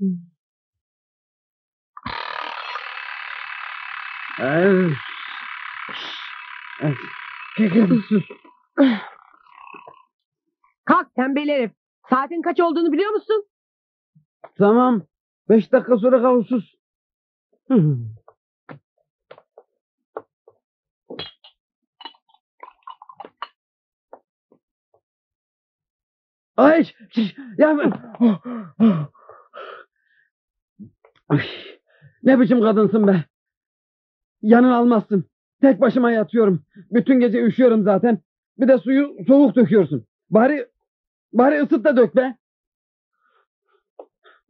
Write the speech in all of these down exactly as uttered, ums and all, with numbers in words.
Hmm. Öf. Öf. Kalk tembel herif. Saatin kaç olduğunu biliyor musun? Tamam. Beş dakika sonra kalsız. Ay, ya ay, ne biçim kadınsın be? Yanına almazsın. Tek başıma yatıyorum. Bütün gece üşüyorum zaten. Bir de suyu soğuk döküyorsun. Bari bari ısıt da dök be.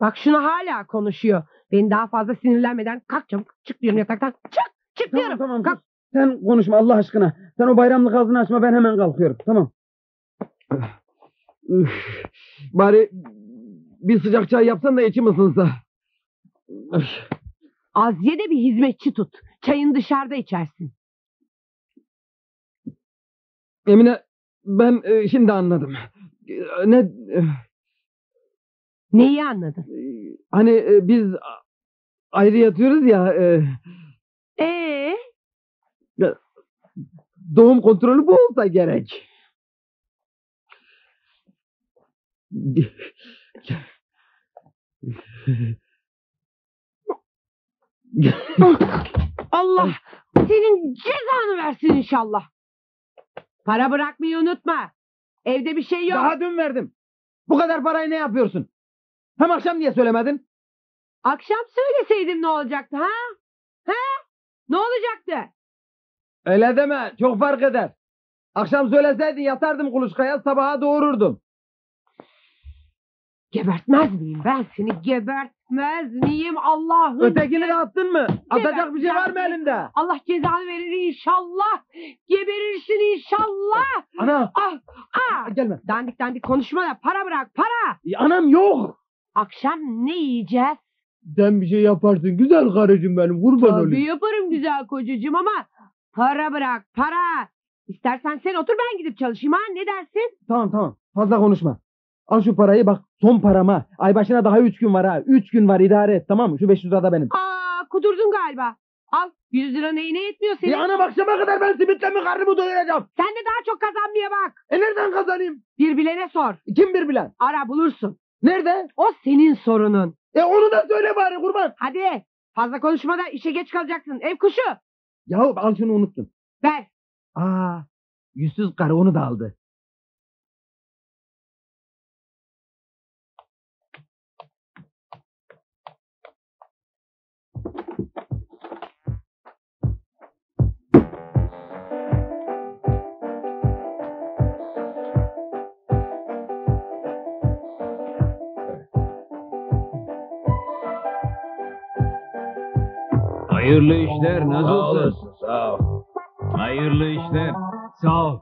Bak şuna hala konuşuyor. Beni daha fazla sinirlenmeden kalk çabuk. Çık diyorum yataktan. Çık. Çık diyorum. Tamam, tamam. Kalk. Sen konuşma Allah aşkına. Sen o bayramlık ağzını açma. Ben hemen kalkıyorum. Tamam. Bari bir sıcak çay yapsan da içim ısınsa. Aziye de bir hizmetçi tut. Çayını dışarıda içersin. Emine ben e, şimdi anladım. E, ne? E, Neyi anladın? E, hani e, biz ayrı yatıyoruz ya. E, ee? Ya, doğum kontrolü bu olsa gerek. Allah senin cezanı versin inşallah. Para bırakmayı unutma. Evde bir şey yok. Daha dün verdim. Bu kadar parayı ne yapıyorsun? Hem akşam niye söylemedin? Akşam söyleseydim ne olacaktı ha? Ha? Ne olacaktı? Öyle deme, çok fark eder. Akşam söyleseydin yatardım kuluçkaya, sabaha doğururdum. Gebertmez miyim ben seni, gebertmez miyim Allah'ım? Ötekini de attın mı? Atacak bir şey var mı elinde? Allah cezanı verir inşallah. Geberirsin inşallah. Ana. Ah, ah. Gelme. Dandik dandik konuşma da para bırak para. Ya anam yok. Akşam ne yiyeceğiz? Sen bir şey yaparsın güzel karıcığım benim, kurban olayım. Tabii yaparım güzel kocacığım ama para bırak para. İstersen sen otur ben gidip çalışayım ha, ne dersin? Tamam tamam fazla konuşma. Al şu parayı bak, son parama. Ay başına daha üç gün var ha. Üç gün var, idare et tamam mı? Şu beş yüz lira da benim. Aa kudurdun galiba. Al yüz lira neyine yetmiyor senin? Ya ana akşama kadar ben simitle mi karnımı doyuracağım? Sen de daha çok kazanmaya bak. E nereden kazanayım? Bir bilene sor. Kim bir bilen? Ara bulursun. Nerede? O senin sorunun. E onu da söyle bari kurban. Hadi fazla konuşma da işe geç kalacaksın ev kuşu. Yahu al şunu unuttun. Ver. Aa yüzsüz karı onu da aldı. Hayırlı işler nasılsın? Sağ, sağ ol. Hayırlı işler. Sağ ol.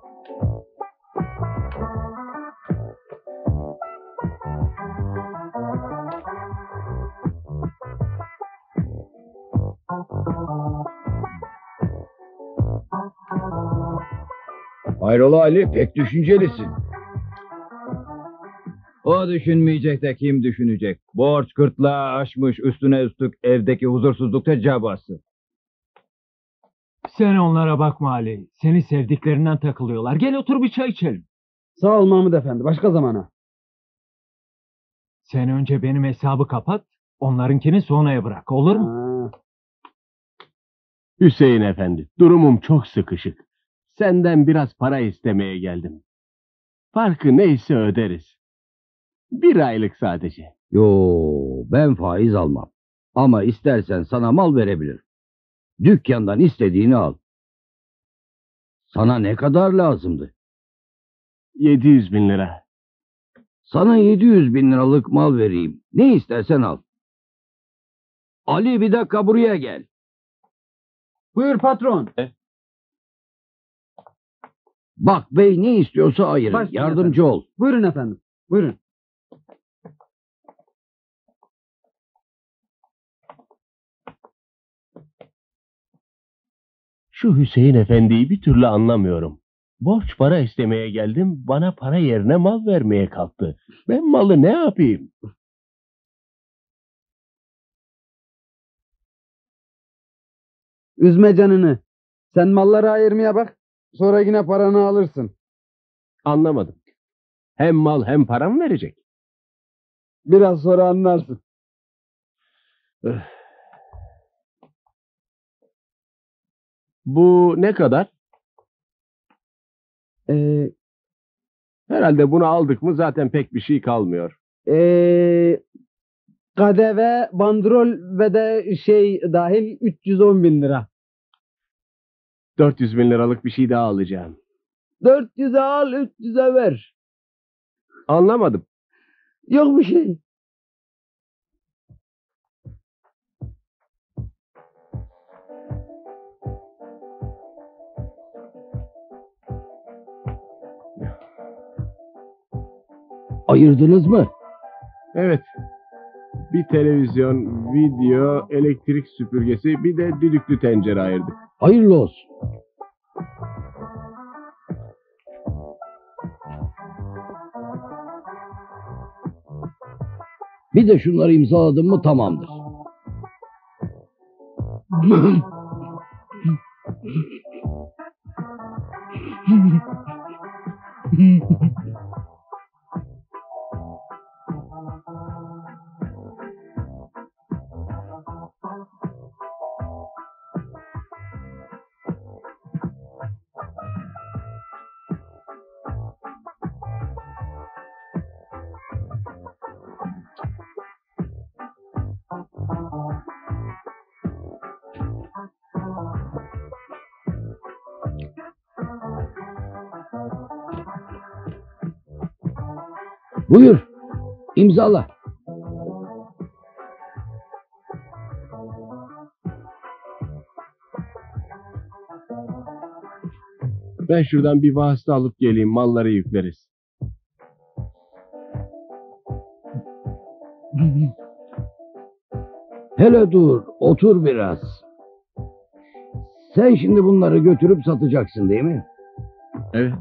Hayrola Ali, pek düşüncelisin. O düşünmeyecek de kim düşünecek? Borç kırtlağı aşmış, üstüne üstlük evdeki huzursuzlukta cabası. Sen onlara bakma Ali. Seni sevdiklerinden takılıyorlar. Gel otur bir çay içelim. Sağ ol Mahmut Efendi. Başka zamana. Sen önce benim hesabı kapat. Onlarınkini sonraya bırak. Olur mu? Ha. Hüseyin Efendi, durumum çok sıkışık. Senden biraz para istemeye geldim. Farkı neyse öderiz. Bir aylık sadece. Yoo, ben faiz almam. Ama istersen sana mal verebilirim. Dükkandan istediğini al. Sana ne kadar lazımdı? yedi yüz bin lira. Sana yedi yüz bin liralık mal vereyim. Ne istersen al. Ali bir dakika buraya gel. Buyur patron. E? Bak bey ne istiyorsa ayırın. Başlayın yardımcı efendim. Ol. Buyurun efendim. Buyurun. Şu Hüseyin Efendi'yi bir türlü anlamıyorum. Borç para istemeye geldim, bana para yerine mal vermeye kalktı. Ben malı ne yapayım? Üzme canını. Sen malları ayırmaya bak. Sonra yine paranı alırsın. Anlamadım. Hem mal hem para mı verecek? Biraz sonra anlarsın. Öf. Bu ne kadar? Ee, Herhalde bunu aldık mı zaten pek bir şey kalmıyor. Ee, K D V, bandrol ve de şey dahil üç yüz on bin lira. dört yüz bin liralık bir şey daha alacağım. dört yüze al, üç yüze ver. Anlamadım. Yok bir şey. Ayırdınız mı? Evet. Bir televizyon, video, elektrik süpürgesi, bir de düdüklü tencere ayırdık. Hayırlı olsun. Bir de şunları imzaladın mı tamamdır. Buyur, imzala. Ben şuradan bir vasıta alıp geleyim, malları yükleriz. Hele dur, otur biraz. Sen şimdi bunları götürüp satacaksın değil mi? Evet.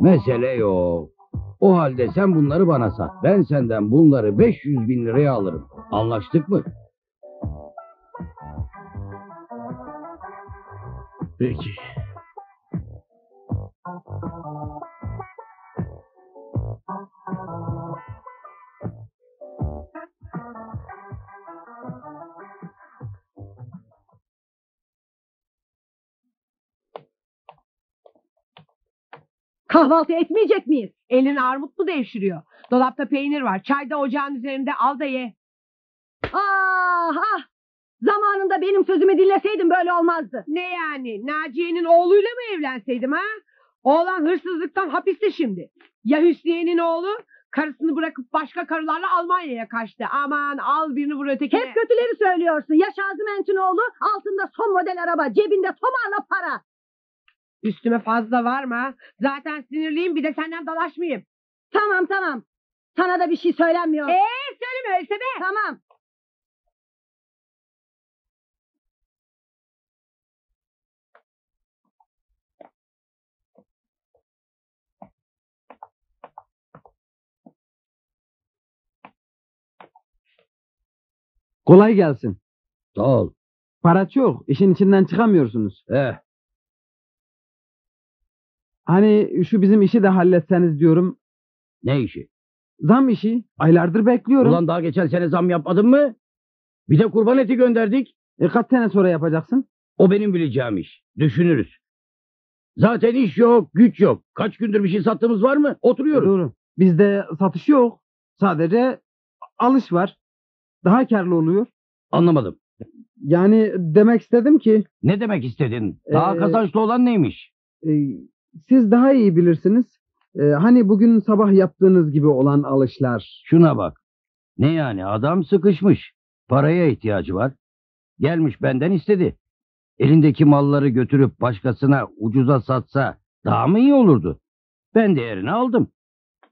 Mesele yok. O halde sen bunları bana sat. Ben senden bunları beş yüz bin liraya alırım. Anlaştık mı? Peki. Kahvaltı etmeyecek miyiz? Elin armut mu devşiriyor? Dolapta peynir var. Çay da ocağın üzerinde, al da ye. Aha! Zamanında benim sözümü dinleseydin böyle olmazdı. Ne yani? Naciye'nin oğluyla mı evlenseydim ha? Oğlan hırsızlıktan hapiste şimdi. Ya Hüsniye'nin oğlu? Karısını bırakıp başka karılarla Almanya'ya kaçtı. Aman al birini vur ötekine. Hep kötüleri söylüyorsun. Ya Şaziment'in oğlu? Altında son model araba, cebinde tomarla para. Üstüme fazla var mı? Zaten sinirliyim, bir de senden dalaşmayayım. Tamam tamam. Sana da bir şey söylenmiyor. Eee söyleme öyleyse be. Tamam. Kolay gelsin. Sağ ol. Para çok. İşin içinden çıkamıyorsunuz. Eh. Hani şu bizim işi de halletseniz diyorum. Ne işi? Zam işi. Aylardır bekliyorum. Ulan daha geçen sene zam yapmadın mı? Bir de kurban eti gönderdik. E kaç sene sonra yapacaksın? O benim bileceğim iş. Düşünürüz. Zaten iş yok, güç yok. Kaç gündür bir şey sattığımız var mı? Oturuyoruz. E doğru. Bizde satış yok. Sadece alış var. Daha karlı oluyor. Anlamadım. Yani demek istedim ki. Ne demek istedin? Daha ee... kazançlı olan neymiş? Ee... Siz daha iyi bilirsiniz. Ee, hani bugün sabah yaptığınız gibi olan alışlar. Şuna bak. Ne yani, adam sıkışmış. Paraya ihtiyacı var. Gelmiş benden istedi. Elindeki malları götürüp başkasına ucuza satsa daha mı iyi olurdu? Ben değerini aldım.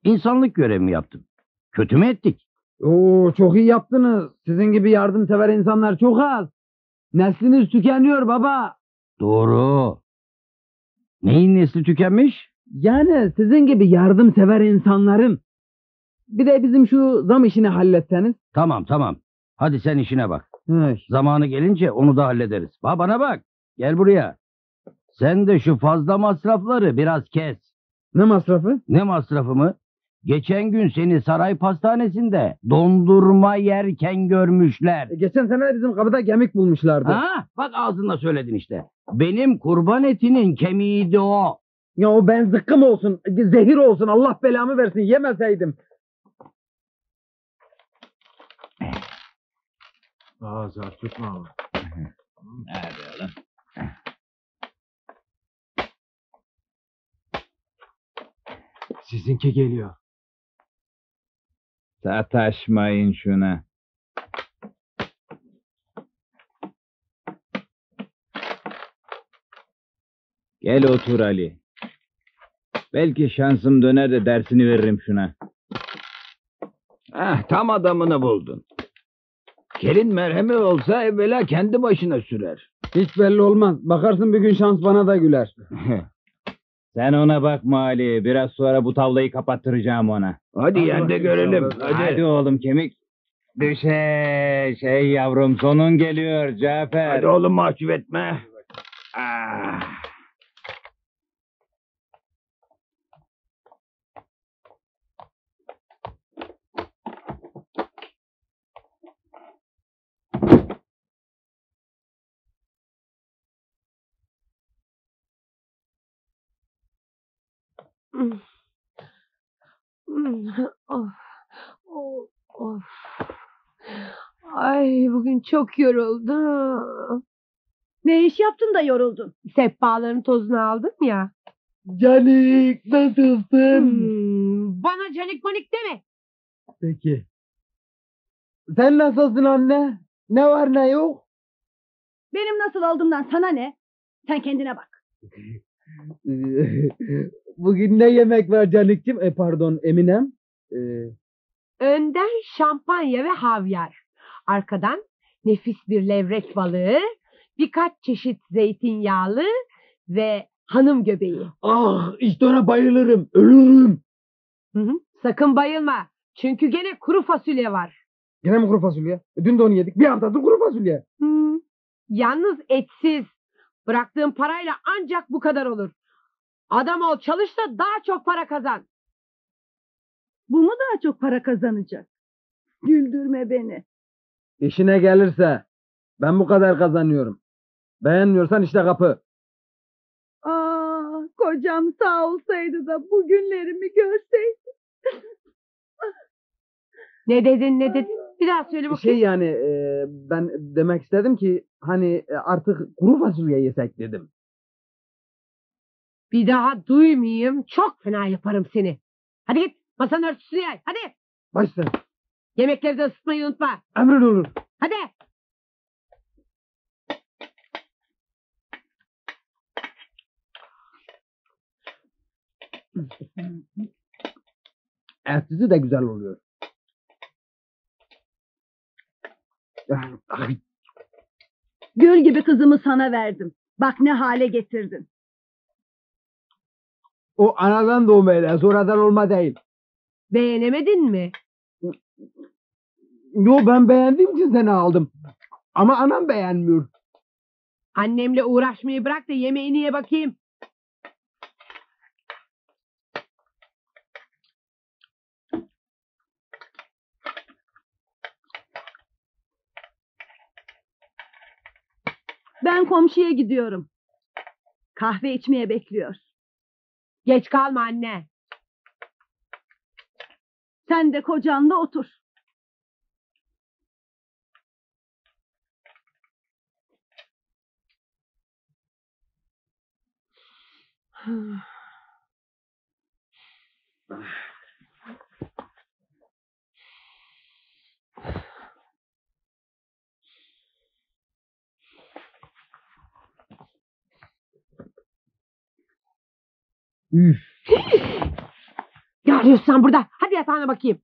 İnsanlık görevimi yaptım. Kötü mü ettik? Oo, çok iyi yaptınız. Sizin gibi yardımsever insanlar çok az. Nesliniz tükeniyor baba. Doğru. Neyin nesli tükenmiş? Yani sizin gibi yardımsever insanların. Bir de bizim şu zam işini halletseniz. Tamam tamam. Hadi sen işine bak. Ay. Zamanı gelince onu da hallederiz. Ba bana bak. Gel buraya. Sen de şu fazla masrafları biraz kes. Ne masrafı? Ne masrafı mı? Geçen gün seni saray pastanesinde dondurma yerken görmüşler. E geçen sene bizim kapıda kemik bulmuşlardı. Ha, bak ağzınla söyledin işte. Benim kurban etinin kemiğiydi o. Ya o ben zıkkım olsun, zehir olsun, Allah belamı versin, yemeseydim. Aa, zar tutma. Hadi oğlum. Sizinki geliyor. Sataşmayın şuna. Gel otur Ali. Belki şansım döner de dersini veririm şuna. Ah, tam adamını buldun. Kelin merhemi olsa evvela kendi başına sürer. Hiç belli olmaz. Bakarsın bir gün şans bana da güler. Sen ona bakma Ali. Biraz sonra bu tavlayı kapattıracağım ona. Hadi yende görelim. Hadi. Hadi oğlum kemik. Düşe şey yavrum, sonun geliyor Cafer. Hadi oğlum, mahcup etme. Ah. Of, of, of. Ay, bugün çok yoruldum. Ne iş yaptın da yoruldun? Sehpaların tozunu aldım ya. Canik, nasılsın? Hmm, bana canik manik deme. Peki. Sen nasılsın anne? Ne var ne yok? Benim nasıl olduğumdan sana ne? Sen kendine bak. Bugün ne yemek var Canik'cim? E, pardon Eminem. E... Önden şampanya ve havyar. Arkadan nefis bir levrek balığı, birkaç çeşit zeytinyağlı ve hanım göbeği. Ah, işte ona bayılırım, ölürüm. Hı hı, sakın bayılma. Çünkü gene kuru fasulye var. Gene mi kuru fasulye? E, dün de onu yedik. Bir haftadır kuru fasulye. Hı. Yalnız etsiz. Bıraktığın parayla ancak bu kadar olur. Adam ol, çalış da daha çok para kazan. Bu mu daha çok para kazanacak? Güldürme beni. İşine gelirse ben bu kadar kazanıyorum. Beğenmiyorsan işte kapı. Aa, kocam sağ olsaydı da bugünlerimi görseydi. Ne dedin ne dedin? Bir daha söyle bakayım. Şey yani e, ben demek istedim ki hani artık kuru fasulye yesek dedim. Bir daha duymayayım, çok fena yaparım seni. Hadi git masanın örtüsünü yay, hadi. Başla. Yemekleri de ısıtmayı unutma. Emrin olur. Hadi. Ertesi de güzel oluyor. Gül gibi kızımı sana verdim. Bak ne hale getirdin. O anadan doğmayla, sonradan olma değil. Beğenemedin mi? Yo, ben beğendiğim için seni aldım. Ama anam beğenmiyor. Annemle uğraşmayı bırak da yemeğini ye bakayım. Ben komşuya gidiyorum. Kahve içmeye bekliyor. Geç kalma anne. Sen de kocanla otur. Üf. Ne arıyorsun sen burada? Hadi yatağına bakayım.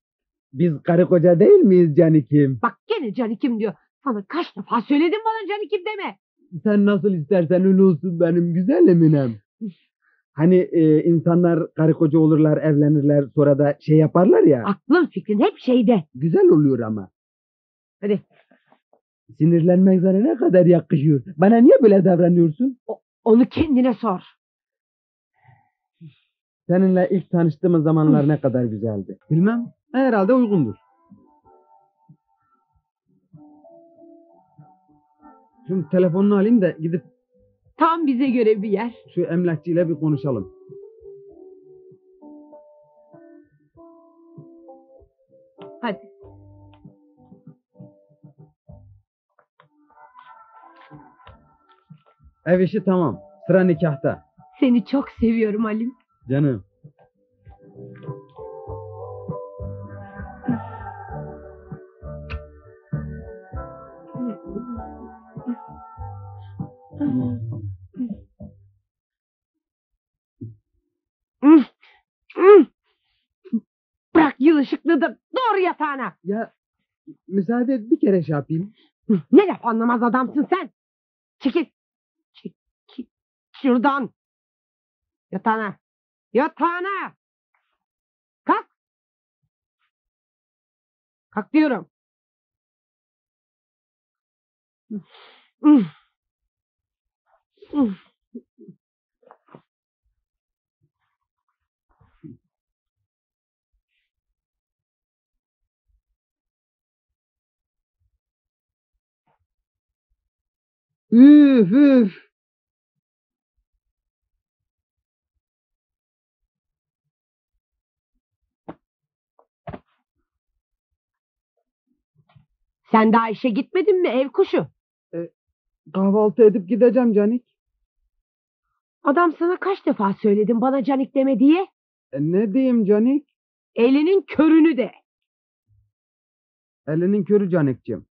Biz karı koca değil miyiz Canikim? Bak gene Canikim diyor. Sana kaç defa söyledim bana Canikim deme. Sen nasıl istersen öyle olsun benim güzel Eminem. Hani e, insanlar karı koca olurlar, evlenirler, sonra da şey yaparlar ya. Aklın fikrin hep şeyde. Güzel oluyor ama. Hadi. Sinirlenmek sana ne kadar yakışıyor. Bana niye böyle davranıyorsun? O, onu kendine sor. Seninle ilk tanıştığımız zamanlar ne kadar güzeldi. Bilmem, herhalde uygundur. Şimdi telefonunu alayım da gidip... Tam bize göre bir yer. Şu emlakçıyla bir konuşalım. Hadi. Ev işi tamam. Sıra nikahta. Seni çok seviyorum Halim. Canım. Bırak yıl ışıklığı da doğru yatağına. Ya müsaade et bir kere şey yapayım. Ne laf anlamaz adamsın sen. Çekil. Çekil. Şuradan. Yatağına. Yatağına. Kalk. Kalk diyorum. Üf üf. Sen daha işe gitmedin mi ev kuşu? E, kahvaltı edip gideceğim Canik. Adam sana kaç defa söyledim bana Canik deme diye? E, ne diyeyim Canik? Elinin körünü de. Elinin körü Canik'ciğim.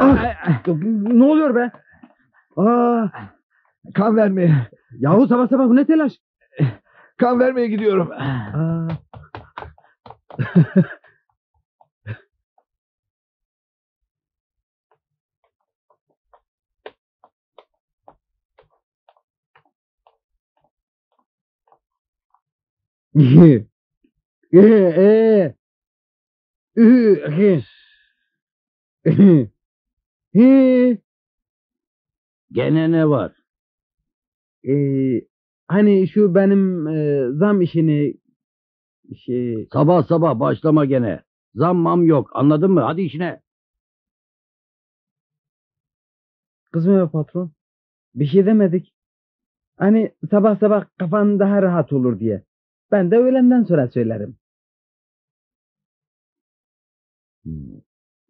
Ah, ne oluyor be? Aa, kan vermeye. Yahu sabah sabah bu ne telaş? Kan vermeye gidiyorum. Aa. He. Gene ne var? Ee, hani şu benim e, zam işini şey... Sabah sabah başlama gene. Zam mam yok, anladın mı? Hadi işine. Kızma be patron. Bir şey demedik. Hani sabah sabah kafan daha rahat olur diye. Ben de öğlenden sonra söylerim. Hmm.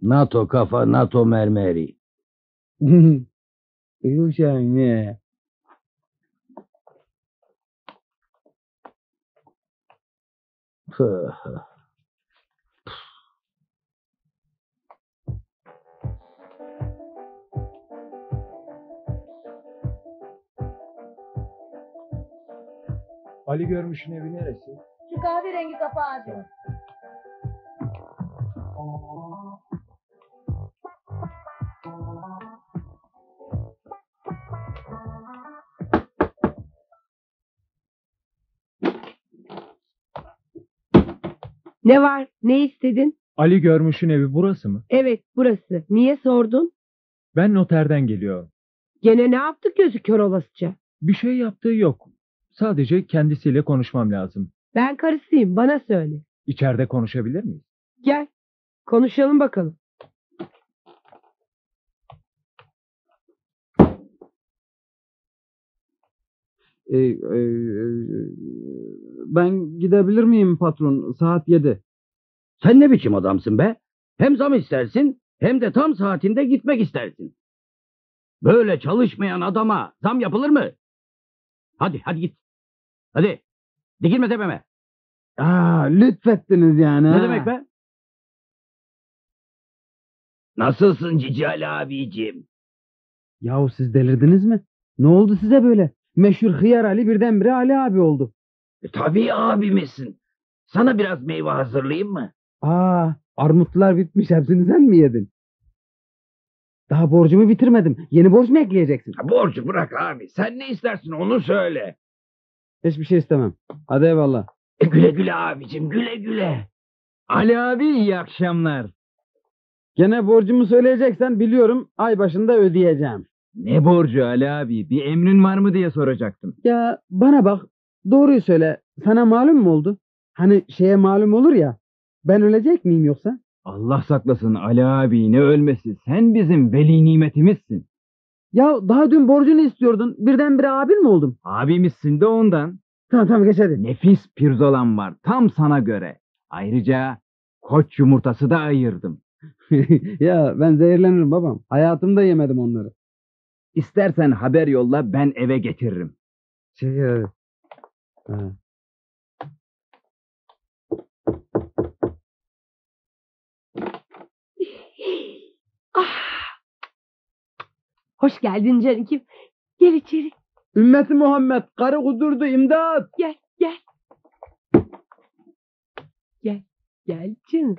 NATO kafa, NATO mermeri. Yuşan ne? Ali Görmüş'ün evi neresi? Şu kahverengi kapağı diyor. Ne var? Ne istedin? Ali Görmüş'ün evi burası mı? Evet, burası. Niye sordun? Ben noterden geliyorum. Gene ne yaptık gözü kör olasıca? Bir şey yaptığı yok. Sadece kendisiyle konuşmam lazım. Ben karısıyım, bana söyle. İçeride konuşabilir miyiz? Gel, konuşalım bakalım. Ee, e, ben gidebilir miyim patron? Saat yedi. Sen ne biçim adamsın be? Hem zam istersin hem de tam saatinde gitmek istersin. Böyle çalışmayan adama zam yapılır mı? Hadi hadi git. Hadi. Dikilme tepeme. Aa, lütfettiniz yani. Ne demek be? Nasılsın Cici Ali abicim? Yahu siz delirdiniz mi? Ne oldu size böyle? Meşhur Hıyar Ali birdenbire Ali abi oldu. E, tabii abimsin. Sana biraz meyve hazırlayayım mı? Aa, armutlar bitmiş, hepsini sen mi yedin? Daha borcumu bitirmedim. Yeni borç mu ekleyeceksin? Ha, borcu bırak abi. Sen ne istersin onu söyle. Hiçbir şey istemem. Hadi eyvallah. E güle güle abicim, güle güle. Ali abi iyi akşamlar. Gene borcumu söyleyeceksen biliyorum, ay başında ödeyeceğim. Ne borcu Ali abi? Bir emrin var mı diye soracaktım. Ya bana bak, doğruyu söyle. Sana malum mu oldu? Hani şeye malum olur ya, ben ölecek miyim yoksa? Allah saklasın Ali abi, ne ölmesi. Sen bizim veli nimetimizsin. Ya daha dün borcunu istiyordun, birdenbire abim mi oldum? Abimizsin de ondan. Tamam tamam, geç hadi. Nefis pirzolan var, tam sana göre. Ayrıca koç yumurtası da ayırdım. Ya ben zehirlenirim babam. Hayatımda yemedim onları. İstersen haber yolla, ben eve getiririm. Şey, ha. Ah. Hoş geldin Canikim. Gel içeri. Ümmeti Muhammed karı kudurdu, imdat. Gel gel. Gel gel canım.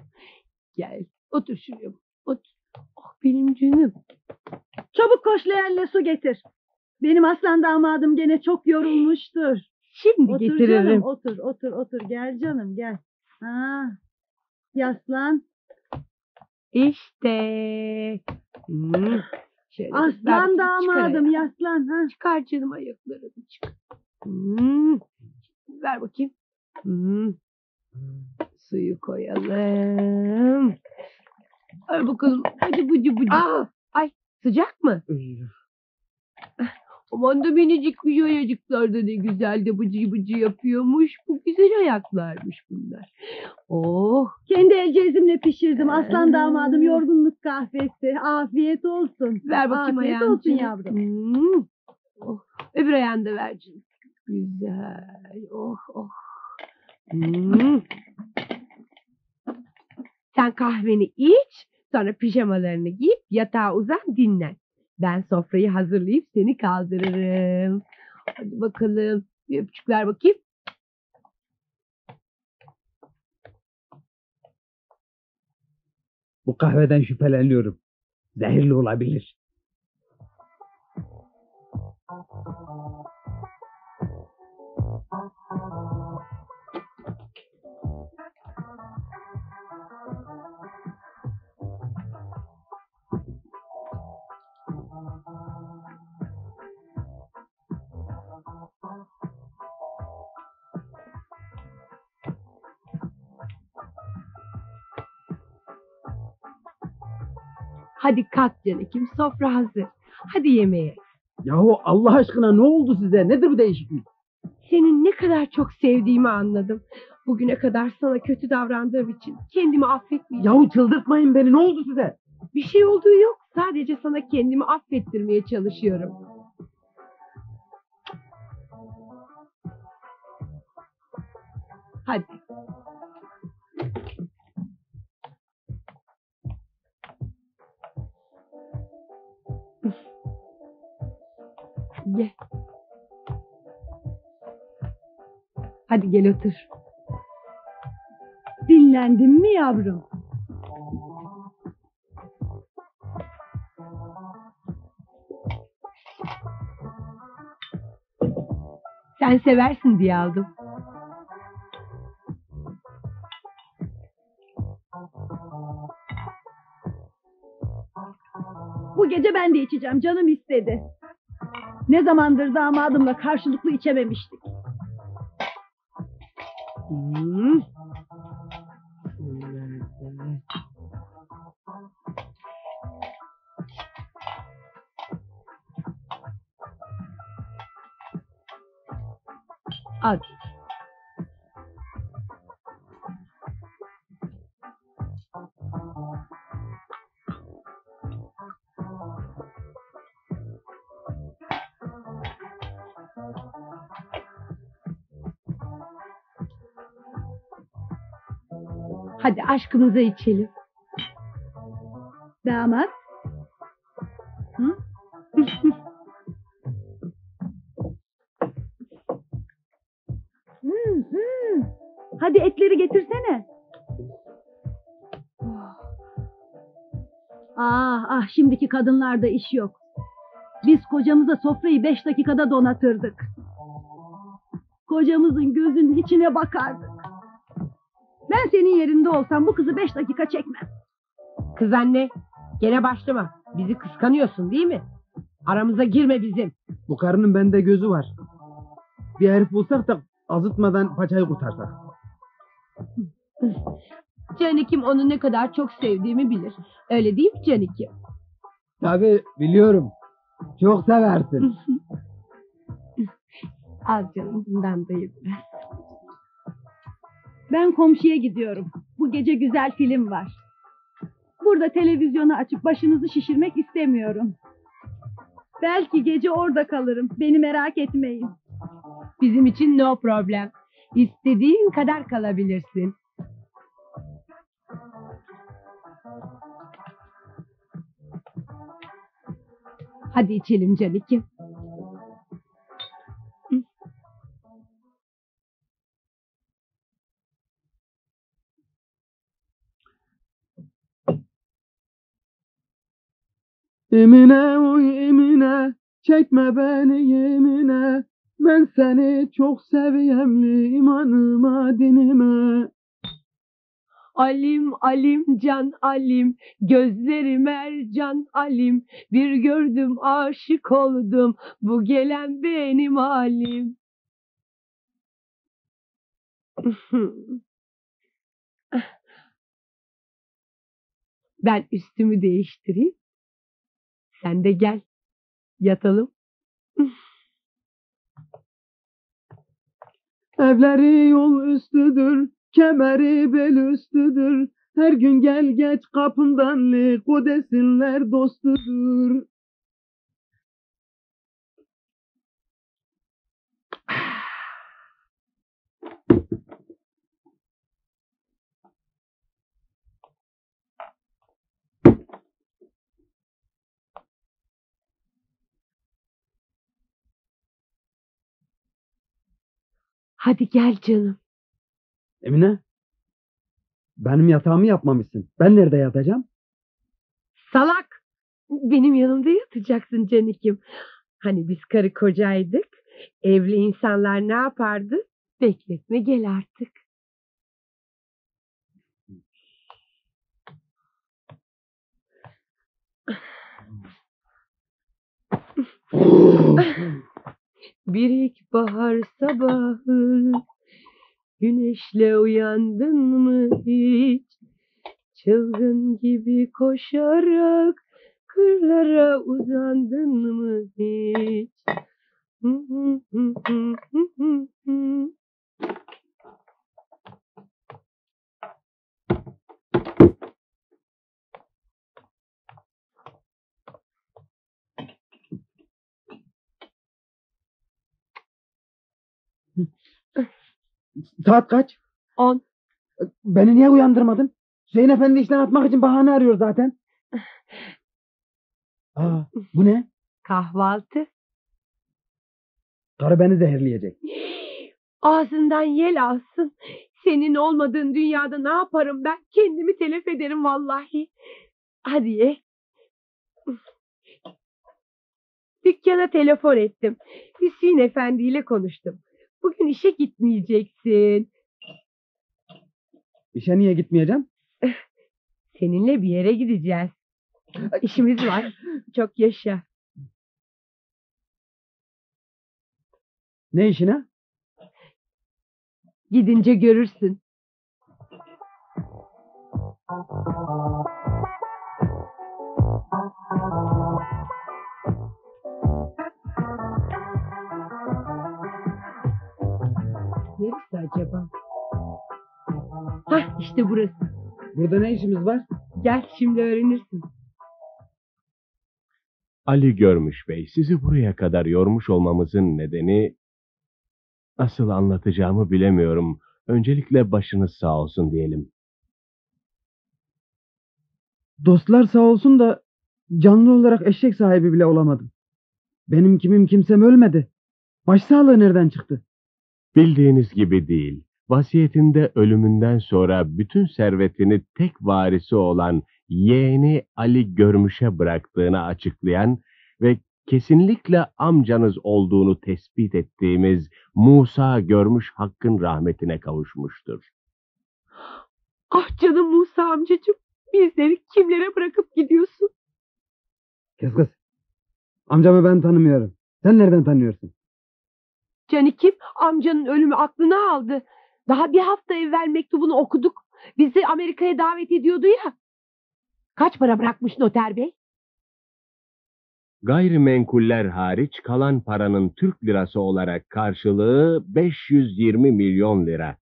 Gel. Otur şuraya. Otur. Oh benim canım. Çabuk koş leğenle su getir. Benim aslan damadım gene çok yorulmuştur. Şimdi otur getiririm. Canım, otur otur otur. Gel canım gel. Ha. Yaslan. İşte. Hmm. Şöyle aslan damadım yaslan. Ha. Çıkar canım ayaklarını çıkar. Hmm. Ver bakayım. Hmm. Suyu koyalım. Ay bakalım. Hadi bucu bucu. Aa, ay sıcak mı? Aman da minicikmiş ayacıklar da ne güzel de bucu bucu yapıyormuş. Bu güzel ayaklarmış bunlar. Oh. Kendi el cezimle pişirdim. Aslan damadım yorgunluk kahvesi. Afiyet olsun. Ver bakayım ayağını. Afiyet olsun yavrum. Hmm. Oh. Öbür ayağını da ver canım. Güzel. Oh oh. Hmm. Sen kahveni iç, sonra pijamalarını giy, yatağa uzan, dinlen. Ben sofrayı hazırlayıp seni kaldırırım. Hadi bakalım, bir öpücük ver bakayım. Bu kahveden şüpheleniyorum. Zehirli olabilir. Hadi kalk Canikim, sofra hazır. Hadi yemeğe. Yahu Allah aşkına ne oldu size? Nedir bu değişiklik? Senin ne kadar çok sevdiğimi anladım. Bugüne kadar sana kötü davrandığım için kendimi affetmeyeceğim. Yahu çıldırtmayın beni, ne oldu size? Bir şey olduğu yok. Sadece sana kendimi affettirmeye çalışıyorum. Hadi. Gel. Hadi gel otur. Dinlendin mi yavrum? Sen seversin diye aldım. Bu gece ben de içeceğim, canım istedi. Ne zamandır damadımla karşılıklı içememiştik. Hmm. Al. Hadi aşkımıza içelim. Damat. Hı? Hmm, hmm. Hadi etleri getirsene. Ah ah, şimdiki kadınlarda iş yok. Biz kocamıza sofrayı beş dakikada donatırdık. Kocamızın gözünün içine bakardık. Ben senin yerinde olsam bu kızı beş dakika çekmem. Kız anne, gene başlama. Bizi kıskanıyorsun değil mi? Aramıza girme bizim. Bu karının bende gözü var. Bir herif bulsak da azıtmadan paçayı kurtarsak. Canik'im onu ne kadar çok sevdiğimi bilir. Öyle değil mi Canik'im? Tabii biliyorum. Çok seversin. Al canım, bundan dayım. Ben komşuya gidiyorum. Bu gece güzel film var. Burada televizyonu açıp başınızı şişirmek istemiyorum. Belki gece orada kalırım. Beni merak etmeyin. Bizim için no problem. İstediğin kadar kalabilirsin. Hadi içelim Canik'im. Emine oy Emine, çekme beni Emine. Ben seni çok seviyemli imanıma dinime. Alim alim can alim, gözlerim ercan alim. Bir gördüm aşık oldum, bu gelen benim halim. Ben üstümü değiştireyim. Sen de gel, yatalım. Evleri yol üstüdür, kemeri bel üstüdür. Her gün gel geç kapımdan, ne kodesinler dostudur. Hadi gel canım. Emine, benim yatağımı yapmamışsın. Ben nerede yatacağım? Salak! Benim yanımda yatacaksın Canik'im. Hani biz karı kocaydık. Evli insanlar ne yapardı? Bekletme gel artık. Bir ilkbahar sabahı, güneşle uyandın mı hiç? Çılgın gibi koşarak kırlara uzandın mı hiç? Saat kaç? On. Beni niye uyandırmadın? Hüseyin Efendi işten atmak için bahane arıyor zaten. Aa, bu ne? Kahvaltı. Karı beni zehirleyecek. Ağzından yel alsın. Senin olmadığın dünyada ne yaparım ben? Kendimi telef ederim vallahi. Hadi ye. Dükkana telefon ettim. Hüseyin Efendi ile konuştum. Bugün işe gitmeyeceksin. İşe niye gitmeyeceğim? Seninle bir yere gideceğiz. İşimiz var. Çok yaşa. Ne işine? Gidince görürsün. Neresi acaba? Hah, işte burası. Burada ne işimiz var? Gel şimdi öğrenirsin. Ali Görmüş Bey, sizi buraya kadar yormuş olmamızın nedeni... Nasıl anlatacağımı bilemiyorum. Öncelikle başınız sağ olsun diyelim. Dostlar sağ olsun da canlı olarak eşek sahibi bile olamadım. Benim kimim kimsem ölmedi. Başsağlığı nereden çıktı? Bildiğiniz gibi değil, vasiyetinde ölümünden sonra bütün servetini tek varisi olan yeğeni Ali Görmüş'e bıraktığını açıklayan ve kesinlikle amcanız olduğunu tespit ettiğimiz Musa görmüş Hakk'ın rahmetine kavuşmuştur. Ah canım Musa amcacığım, bizleri kimlere bırakıp gidiyorsun? Kız kız, amcamı ben tanımıyorum. Sen nereden tanıyorsun? Canikim, amcanın ölümü aklına aldı. Daha bir hafta evvel mektubunu okuduk. Bizi Amerika'ya davet ediyordu ya. Kaç para bırakmış noter bey? Gayrimenkuller hariç kalan paranın Türk lirası olarak karşılığı beş yüz yirmi milyon lira.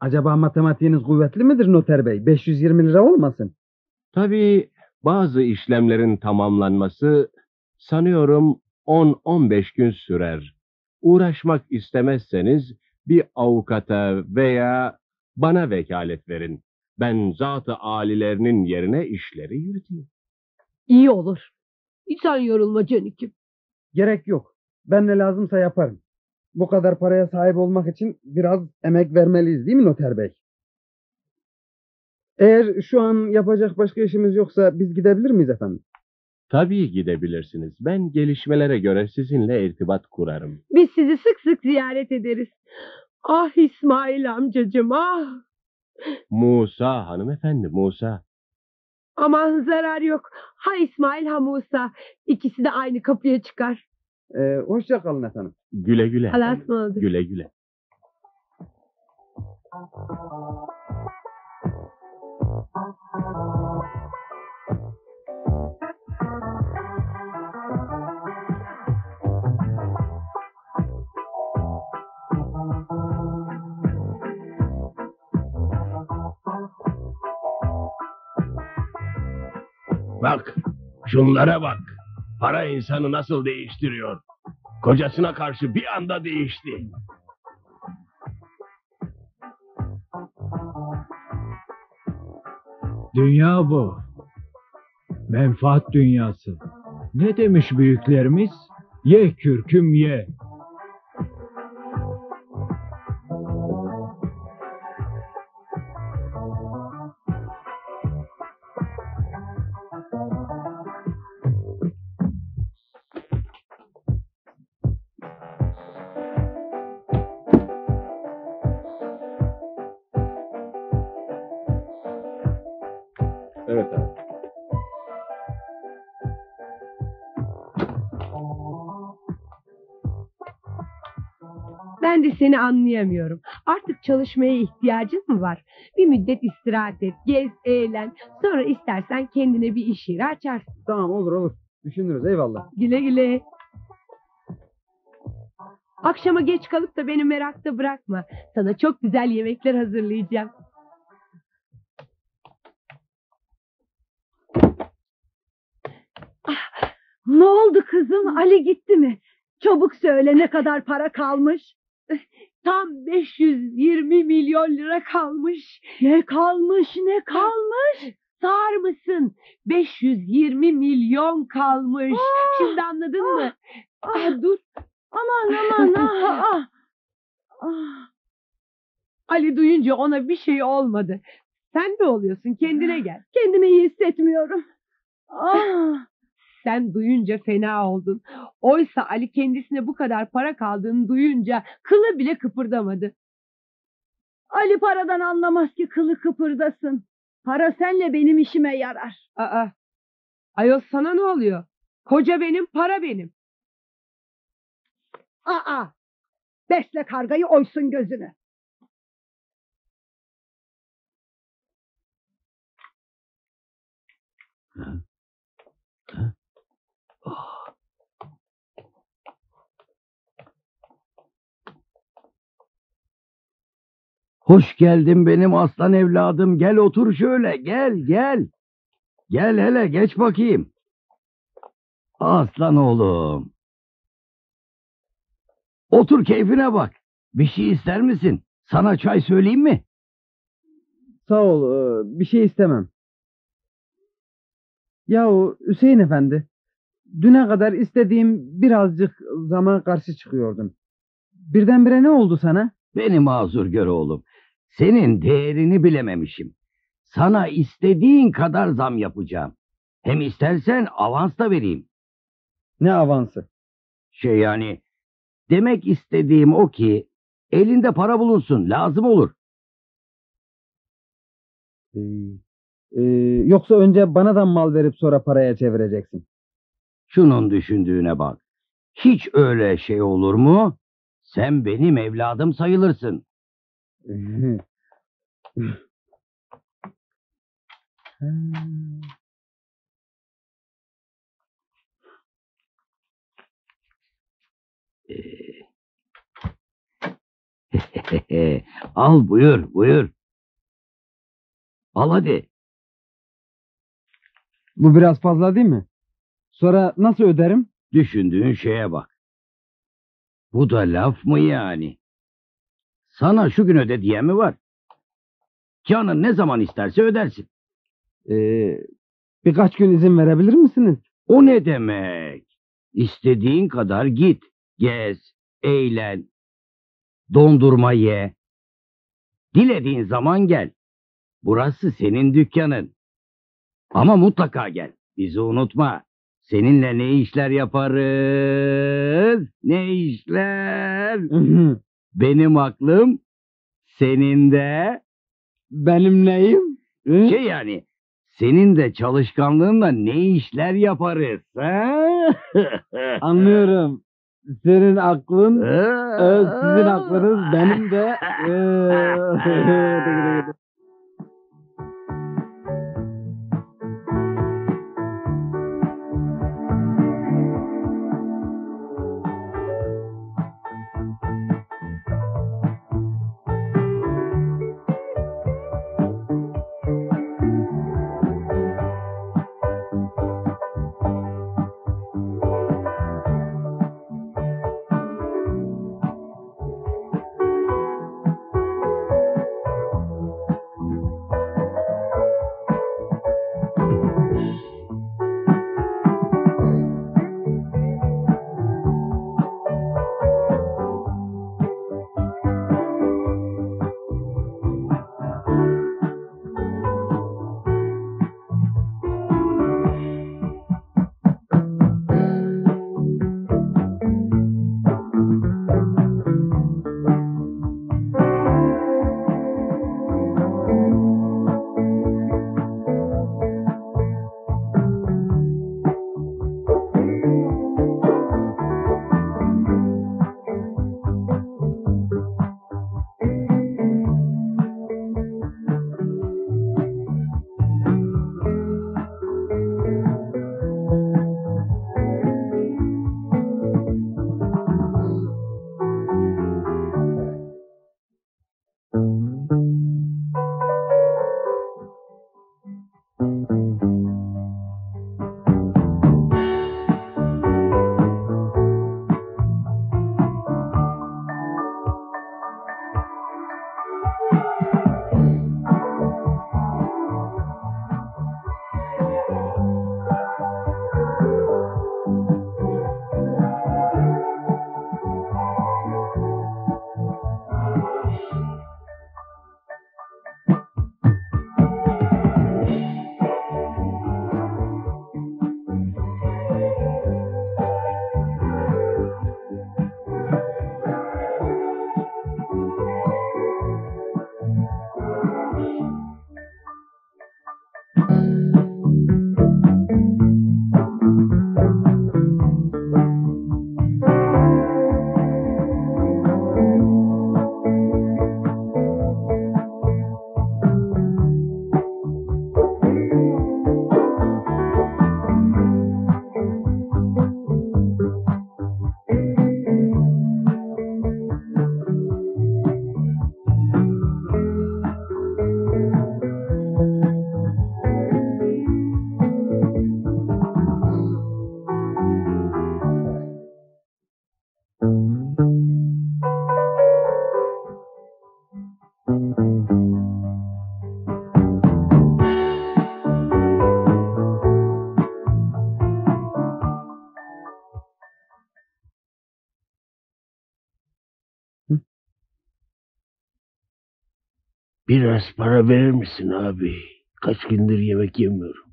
Acaba matematiğiniz kuvvetli midir noter bey? beş yüz yirmi lira olmasın? Tabii bazı işlemlerin tamamlanması sanıyorum on on beş gün sürer. Uğraşmak istemezseniz bir avukata veya bana vekalet verin. Ben zat-ı alilerinin yerine işleri yürüteyim. İyi olur. İnsan yorulma canikim. Gerek yok. Ben ne lazımsa yaparım. Bu kadar paraya sahip olmak için biraz emek vermeliyiz değil mi noter bey? Eğer şu an yapacak başka işimiz yoksa biz gidebilir miyiz efendim? Tabii gidebilirsiniz. Ben gelişmelere göre sizinle irtibat kurarım. Biz sizi sık sık ziyaret ederiz. Ah İsmail amcacığım ah. Musa hanımefendi Musa. Aman zarar yok. Ha İsmail ha Musa. İkisi de aynı kapıya çıkar. Ee, hoşça kalın efendim. Güle güle. Güle güle. Bak, şunlara bak. Para insanı nasıl değiştiriyor. Kocasına karşı bir anda değişti. Dünya bu. Menfaat dünyası. Ne demiş büyüklerimiz? Ye kürküm ye. Evet abi. Ben de seni anlayamıyorum. Artık çalışmaya ihtiyacın mı var? Bir müddet istirahat et, gez, eğlen. Sonra istersen kendine bir iş yeri açarsın. Tamam olur olur. Düşünürüz eyvallah. Güle güle. Akşama geç kalıp da beni merakta bırakma. Sana çok güzel yemekler hazırlayacağım. Ne oldu kızım? Ali gitti mi? Çabuk söyle, ne kadar para kalmış? Tam beş yüz yirmi milyon lira kalmış. Ne kalmış ne kalmış? Sağır mısın? beş yüz yirmi milyon kalmış. Aa, şimdi anladın aa, mı? Aa, dur. Aman aman. ah, ah. Ah. Ali duyunca ona bir şey olmadı. Sen ne oluyorsun? Kendine gel. Kendimi iyi hissetmiyorum. Ah. Sen duyunca fena oldun. Oysa Ali kendisine bu kadar para kaldığını duyunca kılı bile kıpırdamadı. Ali paradan anlamaz ki kılı kıpırdasın. Para senle benim işime yarar. Aa, ayol sana ne oluyor? Koca benim, para benim. Aa, besle kargayı oysun gözünü. Hı. Hı? Hoş geldin benim aslan evladım. Gel otur şöyle. Gel gel. Gel hele geç bakayım. Aslan oğlum. Otur keyfine bak. Bir şey ister misin? Sana çay söyleyeyim mi? Sağ ol. Bir şey istemem. Yahu Hüseyin efendi. Düne kadar istediğim birazcık zaman karşı çıkıyordum. Birdenbire ne oldu sana? Beni mazur gör oğlum. Senin değerini bilememişim. Sana istediğin kadar zam yapacağım. Hem istersen avans da vereyim. Ne avansı? Şey yani... Demek istediğim o ki... Elinde para bulunsun, lazım olur. Ee, e, yoksa önce bana da mal verip sonra paraya çevireceksin. Şunun düşündüğüne bak. Hiç öyle şey olur mu? Sen benim evladım sayılırsın. Al buyur buyur. Al hadi. Bu biraz fazla değil mi? Sonra nasıl öderim? Düşündüğün şeye bak. Bu da laf mı yani? Sana şu gün öde diye mi var? Canın ne zaman isterse ödersin. Ee, birkaç gün izin verebilir misiniz? O ne demek? İstediğin kadar git, gez, eğlen, dondurma ye. Dilediğin zaman gel. Burası senin dükkanın. Ama mutlaka gel. Bizi unutma. Seninle ne işler yaparız? Ne işler? Benim aklım, senin de... Benim neyim? Şey yani, senin de çalışkanlığınla ne işler yaparız? Anlıyorum. Senin aklın, sizin aklınız, benim de... Biraz para verir misin abi? Kaç gündür yemek yemiyorum.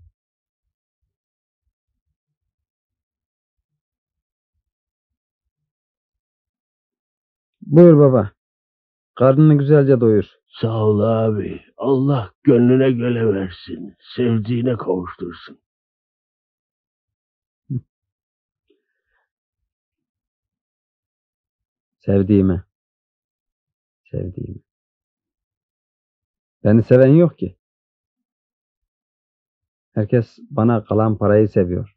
Buyur baba. Karnını güzelce doyur. Sağ ol abi. Allah gönlüne göre versin. Sevdiğine kavuştursun. Sevdiğime. Sevdiğime. Beni seven yok ki. Herkes bana kalan parayı seviyor.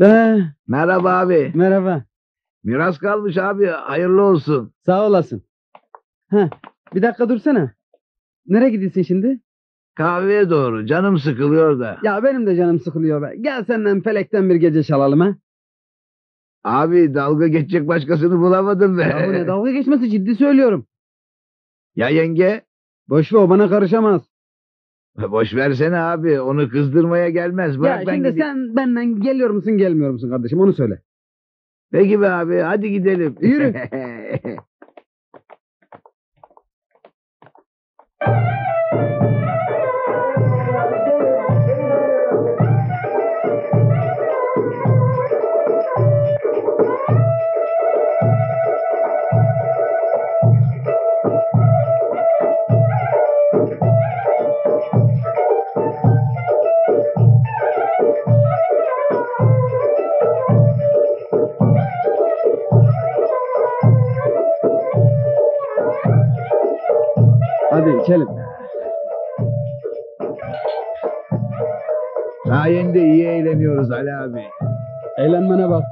Be. Merhaba abi. Merhaba. Miras kalmış abi, hayırlı olsun. Sağ olasın. Heh, bir dakika dursana. Nereye gidiyorsun şimdi? Kahveye doğru, canım sıkılıyor da. Ya benim de canım sıkılıyor be. Gel senden felekten bir gece çalalım ha. Abi dalga geçecek başkasını bulamadım be. Ya bu ne dalga geçmesi, ciddi söylüyorum. Ya yenge? Boş ver, o bana karışamaz. Boş versene abi, onu kızdırmaya gelmez. Bırak ya ben şimdi gideyim. Sen benden geliyor musun gelmiyor musun kardeşim, onu söyle. Peki be abi, hadi gidelim. Yürü. Hadi içelim. Sayende iyi eğleniyoruz Ali abi. Eğlenmene bak.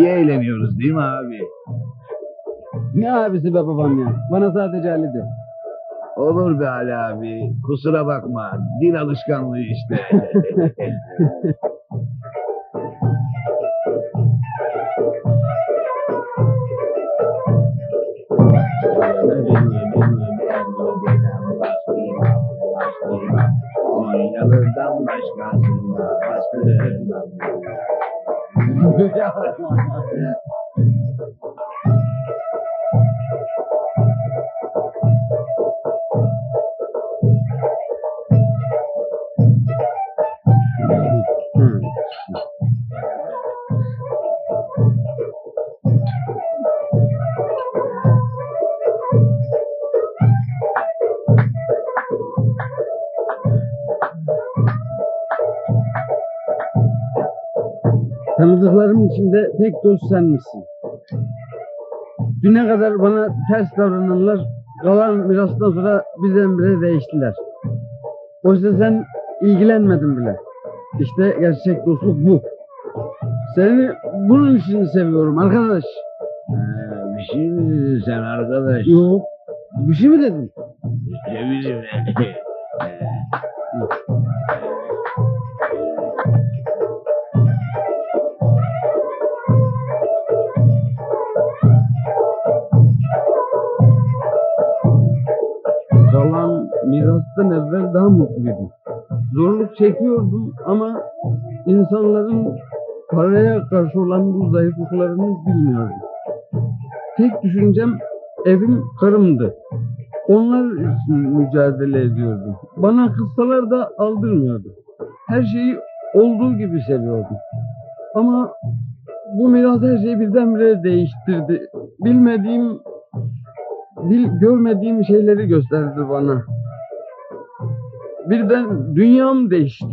niye eğleniyoruz değil mi abi? Ne abisi be babam ya? Bana sadece Ali de. Olur be Ali abi. Kusura bakma. Din alışkanlığı işte. Yanından başkasında başkalarından. Tanıdıklarım içinde tek dost senmişsin. Düne kadar bana ters davrananlar kalan mirastan sonra birdenbire değiştiler. Oysa sen ilgilenmedin bile. İşte gerçek dostluk bu. Seni bunun için seviyorum arkadaş. Ee, bir şey mi dedin sen arkadaş? Yok. Bir şey mi dedin? Ne bileyim. Mirastan evvel daha mutluydum. Zorluk çekiyordum ama insanların paraya karşı olan bu zayıflıklarını bilmiyordum. Tek düşüncem evim, karımdı. Onlar için mücadele ediyordum. Bana kıssalar da aldırmıyordu. Her şeyi olduğu gibi seviyordum. Ama bu miras her şeyi birdenbire değiştirdi. Bilmediğim, bil, görmediğim şeyleri gösterdi bana. Birden dünyam değişti.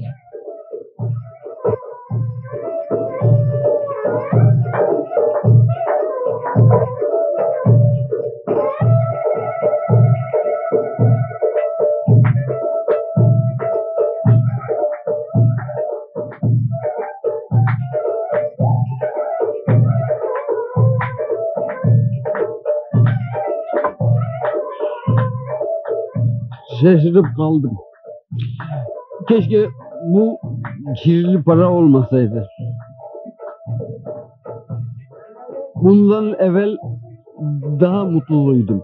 Şaşırıp kaldım. Keşke bu kirli para olmasaydı. Bundan evvel daha mutluydum.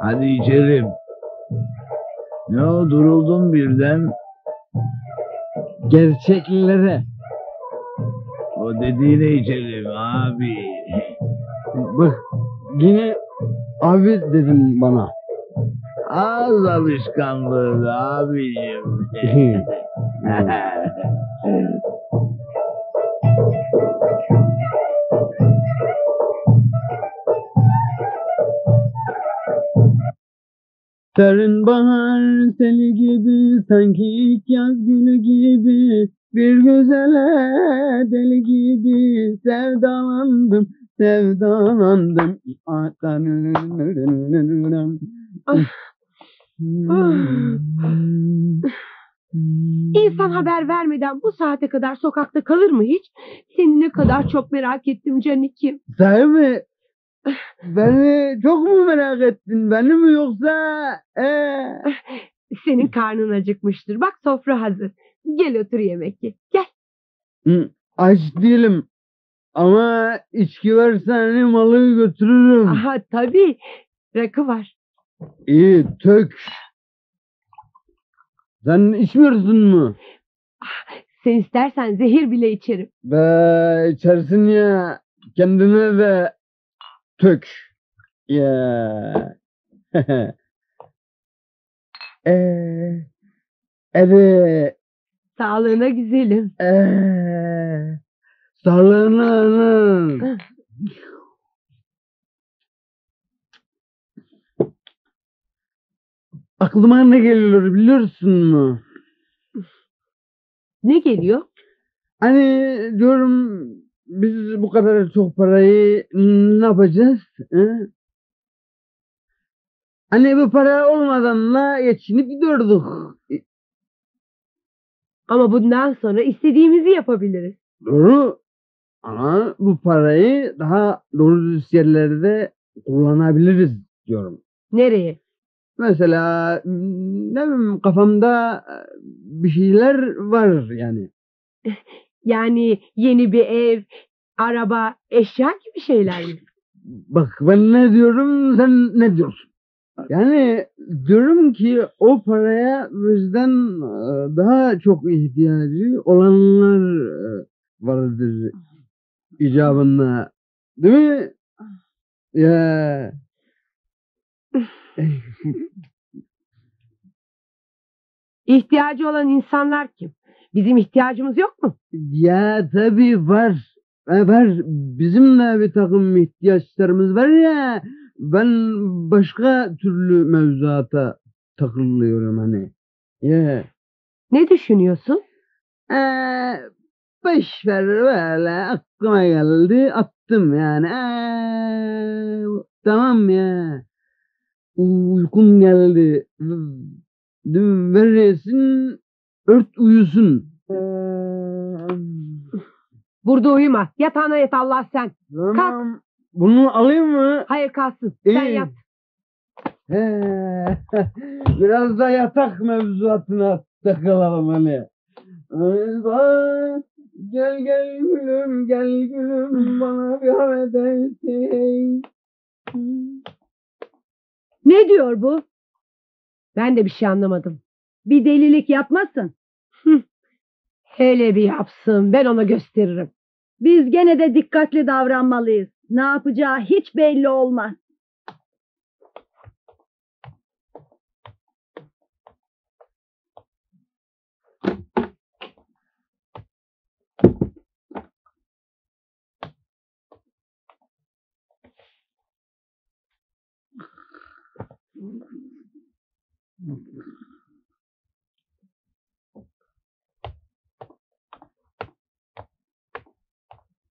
Hadi içelim. Ne o, duruldun birden? Gerçeklere. O dediğine içelim abi. Bak yine abi dedin bana. Az alışkanlığı abicim. Karın bahar seli gibi, sanki ilk yaz günü gibi. Bir güzele deli gibi sevdalandım, sevdalandım. Ah, ah. İnsan haber vermeden bu saate kadar sokakta kalır mı hiç? Seni ne kadar çok merak ettim Canik'im. Değil mi? Beni çok mu merak ettin? Beni mi yoksa? Ee... Senin karnın acıkmıştır. Bak sofra hazır. Gel otur yemek ye. Gel. Aç değilim. Ama içki versen malı götürürüm. Aha tabii. Rakı var. İyi tök. Sen içmiyorsun mu? Sen istersen zehir bile içerim. Be içersin ya. Kendine de tök. Ya. Eee. Evet. Sağlığına güzelim. Ee, sağlığına anam. Aklıma ne geliyor biliyorsun mu? Ne geliyor? Hani diyorum biz bu kadar çok parayı ne yapacağız? He? Hani bu para olmadan da geçinip gidiyorduk. Ama bundan sonra istediğimizi yapabiliriz. Doğru. Ama bu parayı daha doğru yerlerde kullanabiliriz diyorum. Nereye? Mesela ne bileyim, kafamda bir şeyler var yani. Yani yeni bir ev, araba, eşya gibi şeyler mi? Bak ben ne diyorum, sen ne diyorsun? Yani diyorum ki o paraya bizden daha çok ihtiyacı olanlar vardır icabında. Değil mi? Ya. İhtiyacı olan insanlar kim? Bizim ihtiyacımız yok mu? Ya tabii var. Var. Bizim de bir takım ihtiyaçlarımız var ya. Ben başka türlü mevzuata takılıyorum hani. Yeah. Ne düşünüyorsun? Ee, Boşver böyle aklıma geldi attım yani. Ee, tamam ya. Uykum geldi. Veresin ört uyusun. Burada uyuma. Yatağına yat Allah sen. Tamam. Kalk. Bunu alayım mı? Hayır kalsın. İyi. Sen yat. He. Biraz da yatak mevzuatına takılalım hani. Gel gel gülüm gel gülüm bana bir haber edersin. Ne diyor bu? Ben de bir şey anlamadım. Bir delilik yapmasın. Hele bir yapsın, ben ona gösteririm. Biz gene de dikkatli davranmalıyız. Ne yapacağı hiç belli olmaz.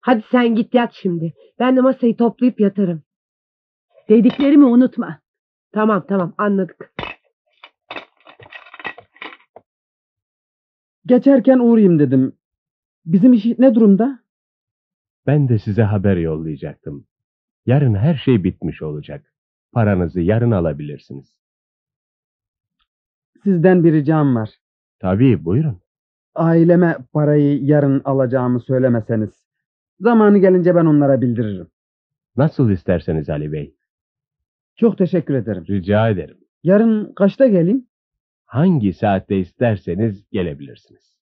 Hadi sen git yat şimdi. Ben de masayı toplayıp yatarım. Dediklerimi unutma. Tamam tamam anladık. Geçerken uğrayayım dedim. Bizim iş ne durumda? Ben de size haber yollayacaktım. Yarın her şey bitmiş olacak. Paranızı yarın alabilirsiniz. Sizden bir ricam var. Tabii buyurun. Aileme parayı yarın alacağımı söylemeseniz. Zamanı gelince ben onlara bildiririm. Nasıl isterseniz Ali Bey. Çok teşekkür ederim. Rica ederim. Yarın kaçta geleyim? Hangi saatte isterseniz gelebilirsiniz.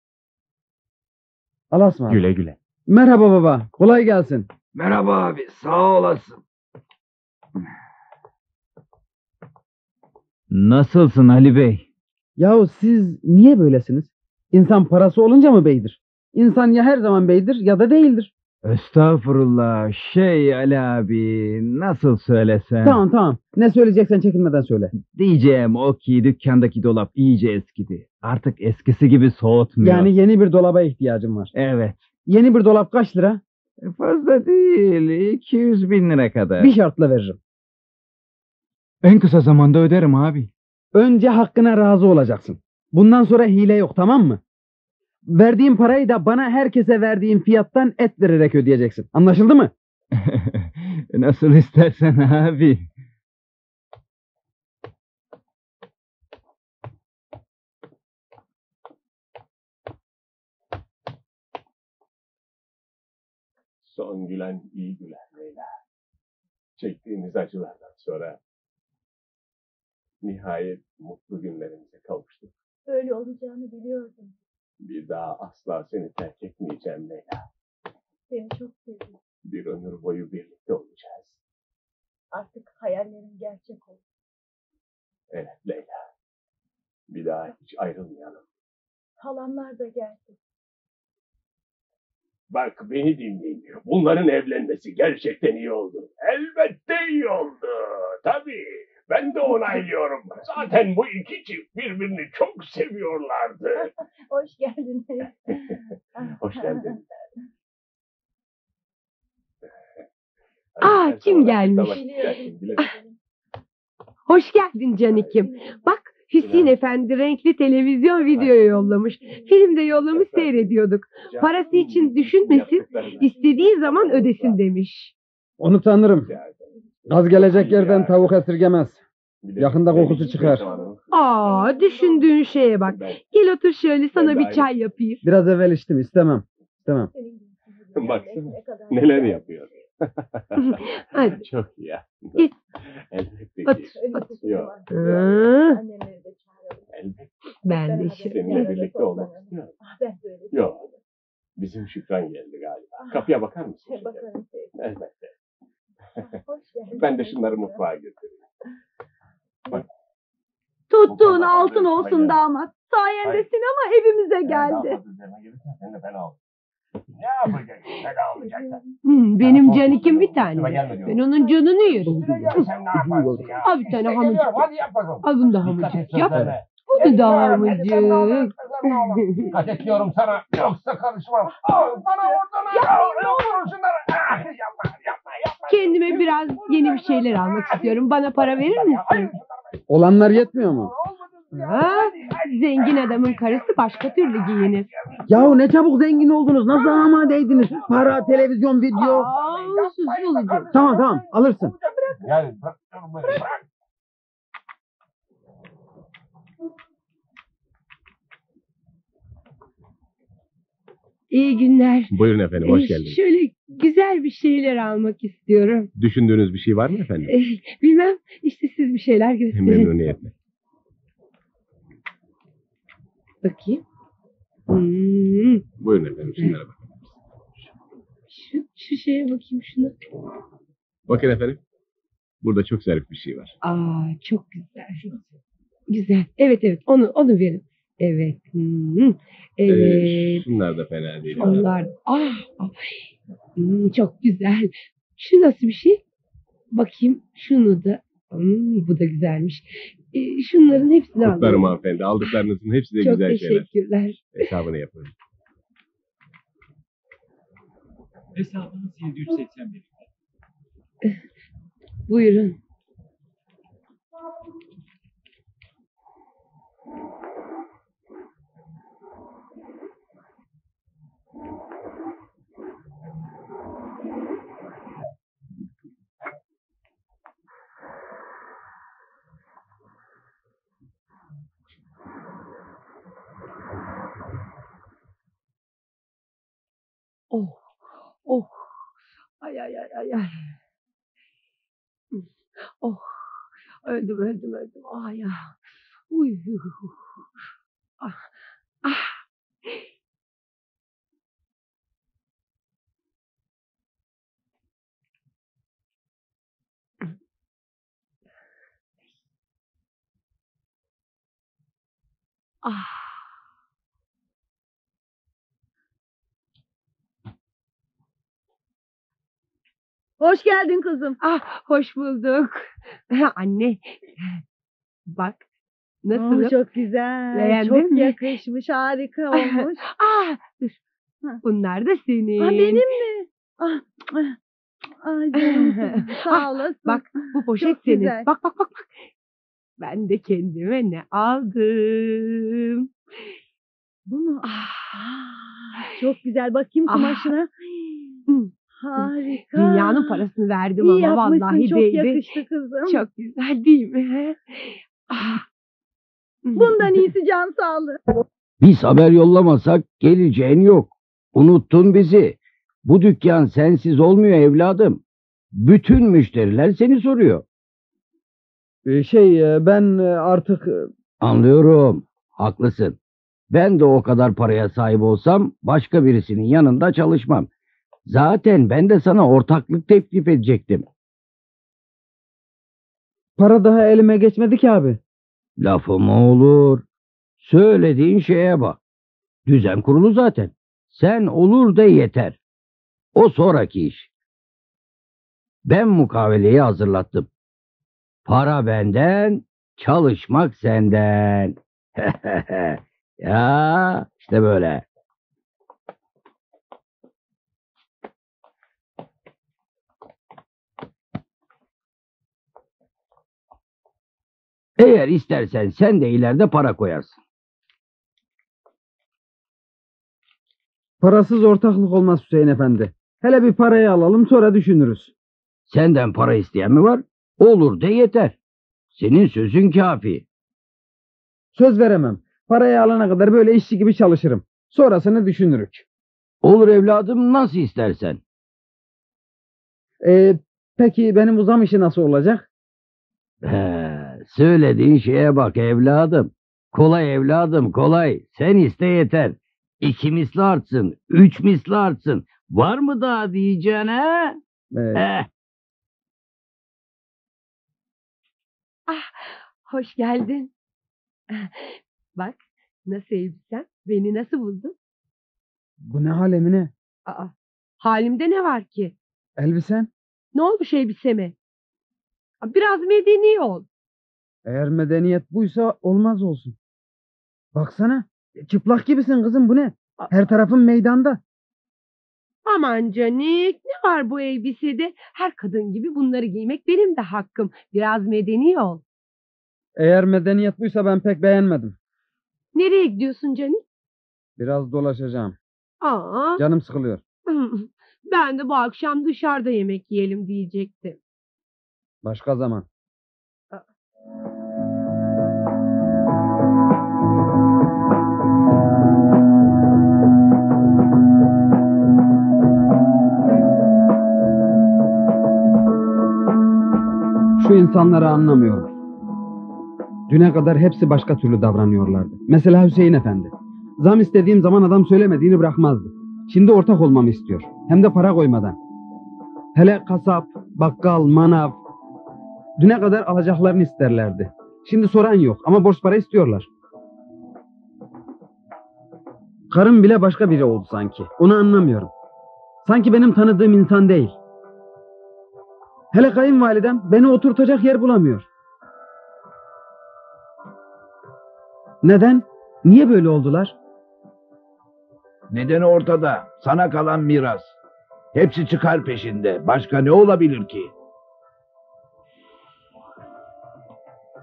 Allah'a ısmarladık. Güle güle. Merhaba baba. Kolay gelsin. Merhaba abi. Sağ olasın. Nasılsın Ali Bey? Yahu siz niye böylesiniz? İnsan parası olunca mı beydir? İnsan ya her zaman beydir ya da değildir. Estağfurullah. Şey Ali abi, nasıl söylesem? Tamam tamam. Ne söyleyeceksen çekinmeden söyle. Diyeceğim o ki dükkandaki dolap iyice eskidi. Artık eskisi gibi soğutmuyor. Yani yeni bir dolaba ihtiyacım var. Evet. Yeni bir dolap kaç lira? Fazla değil. iki yüz bin lira kadar. Bir şartla veririm. En kısa zamanda öderim abi. Önce hakkına razı olacaksın. Bundan sonra hile yok, tamam mı? Verdiğin parayı da bana herkese verdiğin fiyattan et vererek ödeyeceksin. Anlaşıldı mı? Nasıl istersen abi. Son gülen iyi gülen Leyla. Çektiğimiz acılardan sonra nihayet mutlu günlerimize kavuştuk. Öyle olacağını biliyordum. Bir daha asla seni terk etmeyeceğim Leyla. Seni çok sevdim. Bir ömür boyu birlikte olacağız. Artık hayallerim gerçek oldu. Evet Leyla. Bir daha hiç ayrılmayalım. Kalanlar da geldi. Bak beni dinleyin. Bunların evlenmesi gerçekten iyi oldu. Elbette iyi oldu. Tabii. Ben de onaylıyorum. Zaten bu iki çift birbirini çok seviyorlardı. Hoş geldiniz. Hoş geldiniz. Aa, kim gelmiş? Gelsin, Hoş geldin Canik'im. Bak Hüseyin Efendi renkli televizyon videoyu yollamış. Filmde yollamış, seyrediyorduk. Parası için düşünmesin, istediği zaman ödesin demiş. Onu tanırım. Az gelecek yerden tavuk esirgemez. Yakında kokusu çıkar. Aa, düşündüğün şeye bak. Gel otur şöyle, sana bir çay yapayım. Biraz evvel içtim, istemem. İstemem. Baksana neler yapıyor. Hadi. Çok iyi. Git. Elbette. Ben de seninle birlikte olmak istiyorum. Yok. Bizim Şükran geldi galiba. Kapıya bakar mısın? Bakarım. Elbette. Ben de şunları mutfağa götüreyim. Bak. Tuttuğun altın olsun damat. Sayende sinema evimize geldi. Ne yapacak? Ne olacak? Benim Canik'im bir tane. Ben onun canını yerim. Al bir tane hamurcuk. Al bunu da hamurcuk yap. Bu da hamurcuk. Kaçıyorum sana. Yoksa karışmam. Bana vurdun. Yapma. Yapma. Yapma. Kendime biraz yeni bir şeyler almak istiyorum. Bana para verir misin? Olanlar yetmiyor mu? Ha, zengin adamın karısı başka türlü giyinir. Yahu ne çabuk zengin oldunuz. Nasıl amadeydiniz? Para, televizyon, video. Aa, tamam tamam alırsın. Bırak. Bırak. İyi günler. Buyurun efendim, hoş geldiniz. Şöyle güzel bir şeyler almak istiyorum. Düşündüğünüz bir şey var mı efendim? Bilmem, işte siz bir şeyler gösterin. Memnuniyetle. Bakayım. Hmm. Buyurun efendim, şunlara bakın. Şu, şu şeye bakayım, şuna. Bakın efendim. Burada çok zarif bir şey var. Aa, çok güzel. Güzel. Evet evet, onu onu verin. Evet. Hmm. Evet. Ee, şunlar da fena değil. Onlar. Ah, ah. Hmm, çok güzel. Şu nasıl bir şey? Bakayım şunu da. Hmm, bu da güzelmiş. E, şunların hepsini aldım. Kutlarım hanımefendi. Aldıklarınızın hepsi de çok güzel şeyler. Çok teşekkürler. Hesabını yapın. Hesabınız yedi yüz seksen bir. Buyurun. Oh, oh, ay ay ay ay ay. Oh, öldüm öldüm öldüm. Ay ya. Uy. Ah, ah. Ah. Hoş geldin kızım. Ah, hoş bulduk. Anne, bak nasıl? Oh, çok güzel. Beğendin çok mi? Yakışmış, harika olmuş. Ah, dur. Bunlar da senin. Aa, benim mi? Ah, ah, ah, canım. Sağ olasın. Bak, bu poşet çok senin. Güzel. Bak, bak, bak, bak. Ben de kendime ne aldım? Bunu. Ah, çok güzel. Bakayım kumaşına. Ah. Harika. Dünyanın parasını verdim İyi ama vallahi çok baby. Yakıştı kızım. Çok güzel değil mi? Ah. Bundan iyisi can sağlığı. Biz haber yollamasak geleceğin yok. Unuttun bizi. Bu dükkan sensiz olmuyor evladım. Bütün müşteriler seni soruyor. Şey ben artık... Anlıyorum. Haklısın. Ben de o kadar paraya sahip olsam başka birisinin yanında çalışmam. Zaten ben de sana ortaklık teklif edecektim. Para daha elime geçmedi ki abi. Lafım olur. Söylediğin şeye bak. Düzen kurulu zaten. Sen olur da yeter. O sonraki iş. Ben mukaveleyi hazırlattım. Para benden, çalışmak senden. Ya işte böyle. Eğer istersen sen de ileride para koyarsın. Parasız ortaklık olmaz Hüseyin Efendi. Hele bir parayı alalım, sonra düşünürüz. Senden para isteyen mi var? Olur de yeter. Senin sözün kafi. Söz veremem. Parayı alana kadar böyle işçi gibi çalışırım. Sonrasını düşünürük. Olur evladım, nasıl istersen. Ee, peki benim uzam işi nasıl olacak? He, söylediğin şeye bak evladım. Kolay evladım, kolay. Sen iste yeter. İki misli artsın, üç misli artsın. Var mı daha diyeceğine? Evet. Eh. Ah, hoş geldin. Bak, nasıl elbisen? Beni nasıl buldun? Bu ne hal Emine? Aa, halimde ne var ki? Elbisen? Ne olmuş elbiseme? Biraz medeni ol. Eğer medeniyet buysa olmaz olsun. Baksana, çıplak gibisin kızım, bu ne? Her tarafın meydanda. Aman canik, ne var bu elbisede? Her kadın gibi bunları giymek benim de hakkım. Biraz medeni ol. Eğer medeniyet buysa ben pek beğenmedim. Nereye gidiyorsun canik? Biraz dolaşacağım. Aa. Canım sıkılıyor. Ben de bu akşam dışarıda yemek yiyelim diyecektim. Başka zaman. Şu insanları anlamıyorum. Düne kadar hepsi başka türlü davranıyorlardı. Mesela Hüseyin Efendi. Zam istediğim zaman adam söylemediğini bırakmazdı. Şimdi ortak olmamı istiyor. Hem de para koymadan. Hele kasap, bakkal, manav. Düne kadar alacaklarını isterlerdi. Şimdi soran yok ama borç para istiyorlar. Karım bile başka biri oldu sanki. Onu anlamıyorum. Sanki benim tanıdığım insan değil. Hele kayınvalidem beni oturtacak yer bulamıyor. Neden? Niye böyle oldular? Nedeni ortada. Sana kalan miras. Hepsi çıkar peşinde. Başka ne olabilir ki?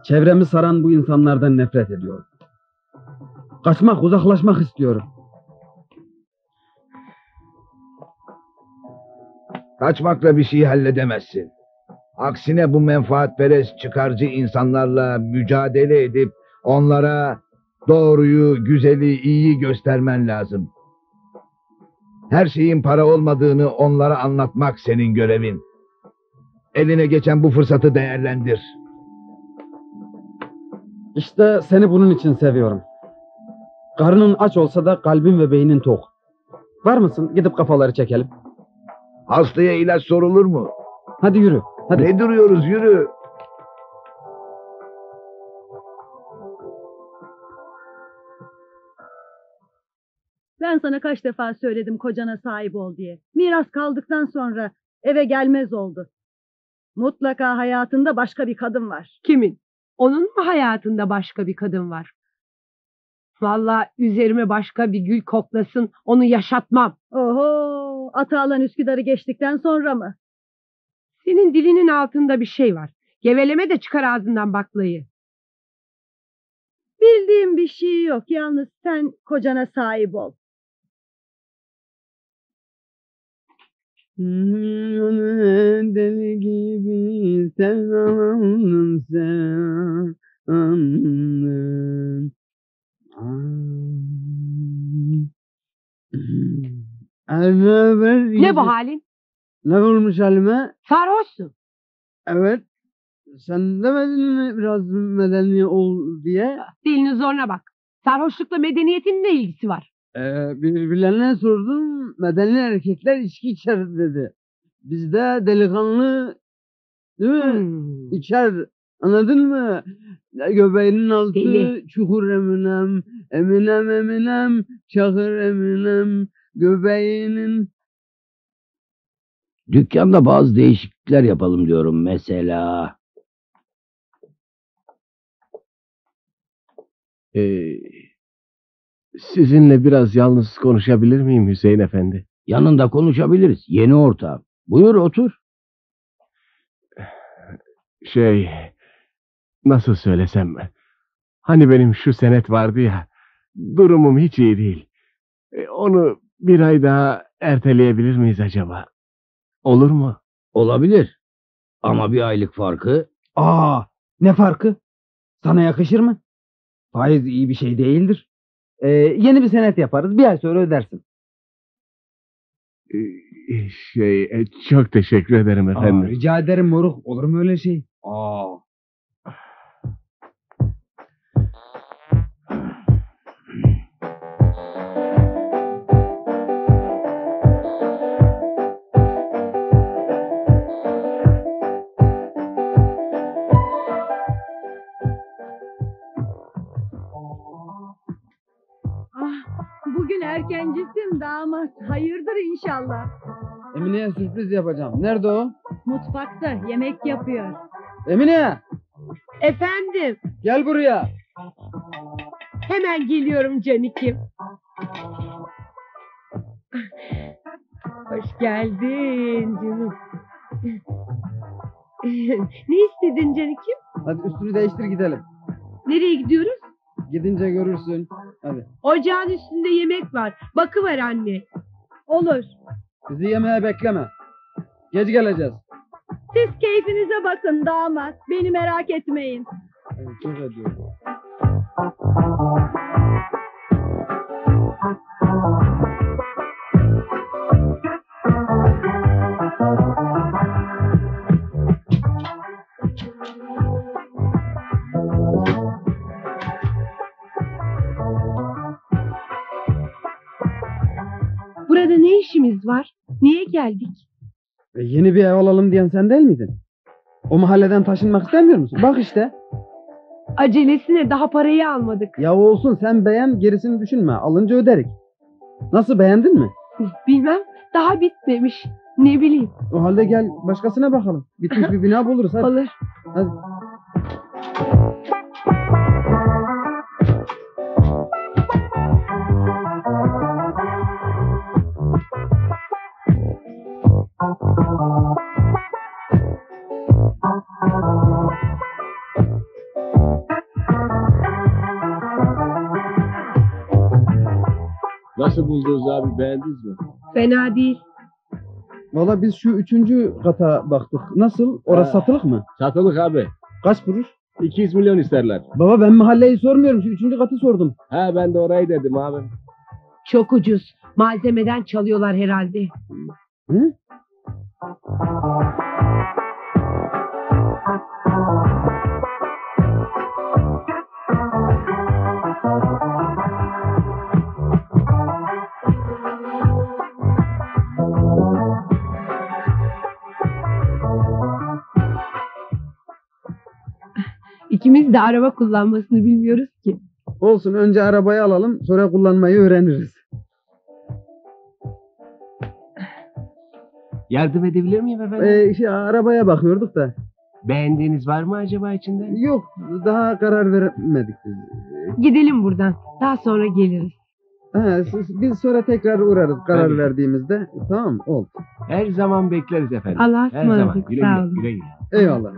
Çevremi saran bu insanlardan nefret ediyorum. Kaçmak, uzaklaşmak istiyorum. Kaçmakla bir şey halledemezsin. Aksine bu menfaatperest, çıkarcı insanlarla mücadele edip onlara doğruyu, güzeli, iyiyi göstermen lazım. Her şeyin para olmadığını onlara anlatmak senin görevin. Eline geçen bu fırsatı değerlendir. İşte seni bunun için seviyorum. Karnın aç olsa da kalbin ve beynin tok. Var mısın? Gidip kafaları çekelim. Hastaya ilaç sorulur mu? Hadi yürü. Hadi. Ne duruyoruz, yürü. Ben sana kaç defa söyledim kocana sahip ol diye. Miras kaldıktan sonra eve gelmez oldu. Mutlaka hayatında başka bir kadın var. Kimin? Onun mu hayatında başka bir kadın var? Vallahi üzerime başka bir gül koklasın, onu yaşatmam. Oho, Atağlan Üsküdar'ı geçtikten sonra mı? Senin dilinin altında bir şey var. Geveleme de çıkar ağzından baklayı. Bildiğim bir şey yok, yalnız sen kocana sahip ol. Onu deli gibi sevdim, sevdim. Ne bu halin? Ne olmuş halime? Sarhoşsun. Evet. Sen demedin mi biraz medeni ol diye? Dilinin zoruna bak. Sarhoşlukla medeniyetin ne ilgisi var? Ee, birbirlerine sordum, medeni erkekler içki içer dedi. Bizde delikanlı değil mi? Hmm. İçer, anladın mı? Göbeğinin altı deli. Çukur eminem, eminem eminem, çakır eminem, göbeğinin. Dükkanda bazı değişiklikler yapalım diyorum mesela. Ee, sizinle biraz yalnız konuşabilir miyim Hüseyin Efendi? Yanında konuşabiliriz. Yeni ortağım. Buyur otur. Şey, Nasıl söylesem, hani benim şu senet vardı ya, durumum hiç iyi değil. Onu bir ay daha erteleyebilir miyiz acaba? Olur mu? Olabilir. Ama bir aylık farkı... Aa, ne farkı? Sana yakışır mı? Faiz iyi bir şey değildir. Ee, yeni bir senet yaparız, bir ay sonra ödersin. Şey, çok teşekkür ederim efendim. Aa, rica ederim moruk, olur mu öyle şey? Aa. Erkencisin damat, hayırdır inşallah. Emine'ye sürpriz yapacağım. Nerede o? Mutfakta yemek yapıyor. Emine! Efendim? Gel buraya. Hemen geliyorum canikim. Hoş geldin canım. Ne istedin canikim? Hadi üstünü değiştir gidelim. Nereye gidiyoruz? Gidince görürsün. Hadi. Ocağın üstünde yemek var. Bakıver anne. Olur. Bizi yemeğe bekleme. Geç geleceğiz. Siz keyfinize bakın damat. Beni merak etmeyin. Evet, çok ediyorum. Burada ne işimiz var? Niye geldik? E yeni bir ev alalım diyen sen değil miydin? O mahalleden taşınmak istemiyor musun? Bak işte. Acelesine daha parayı almadık. Ya olsun, sen beğen, gerisini düşünme. Alınca öderik. Nasıl, beğendin mi? Bilmem, daha bitmemiş. Ne bileyim. O halde gel başkasına bakalım. Bitmiş bir bina buluruz. Hadi. Olur. Hadi. Nasıl buldunuz abi, beğendiniz mi? Fena değil. Valla biz şu üçüncü kata baktık. Nasıl? Orası ha, satılık mı? Satılık abi. Kaç kuruş? iki yüz milyon isterler. Baba ben mahalleyi sormuyorum, şu üçüncü katı sordum. Ha, ben de orayı dedim abi. Çok ucuz. Malzemeden çalıyorlar herhalde. Hı? İkimiz de araba kullanmasını bilmiyoruz ki. Olsun, önce arabayı alalım, sonra kullanmayı öğreniriz. Yardım edebilir miyim efendim? Ee, şey, arabaya bakıyorduk da. Beğendiğiniz var mı acaba içinde? Yok, daha karar veremedik biz. Gidelim buradan, daha sonra geliriz. Ha, biz sonra tekrar uğrarız karar Tabii. verdiğimizde. Tamam, oldu. Her zaman bekleriz efendim. Allah'a ısmarladık, sağ olun. Güle güle. Eyvallah.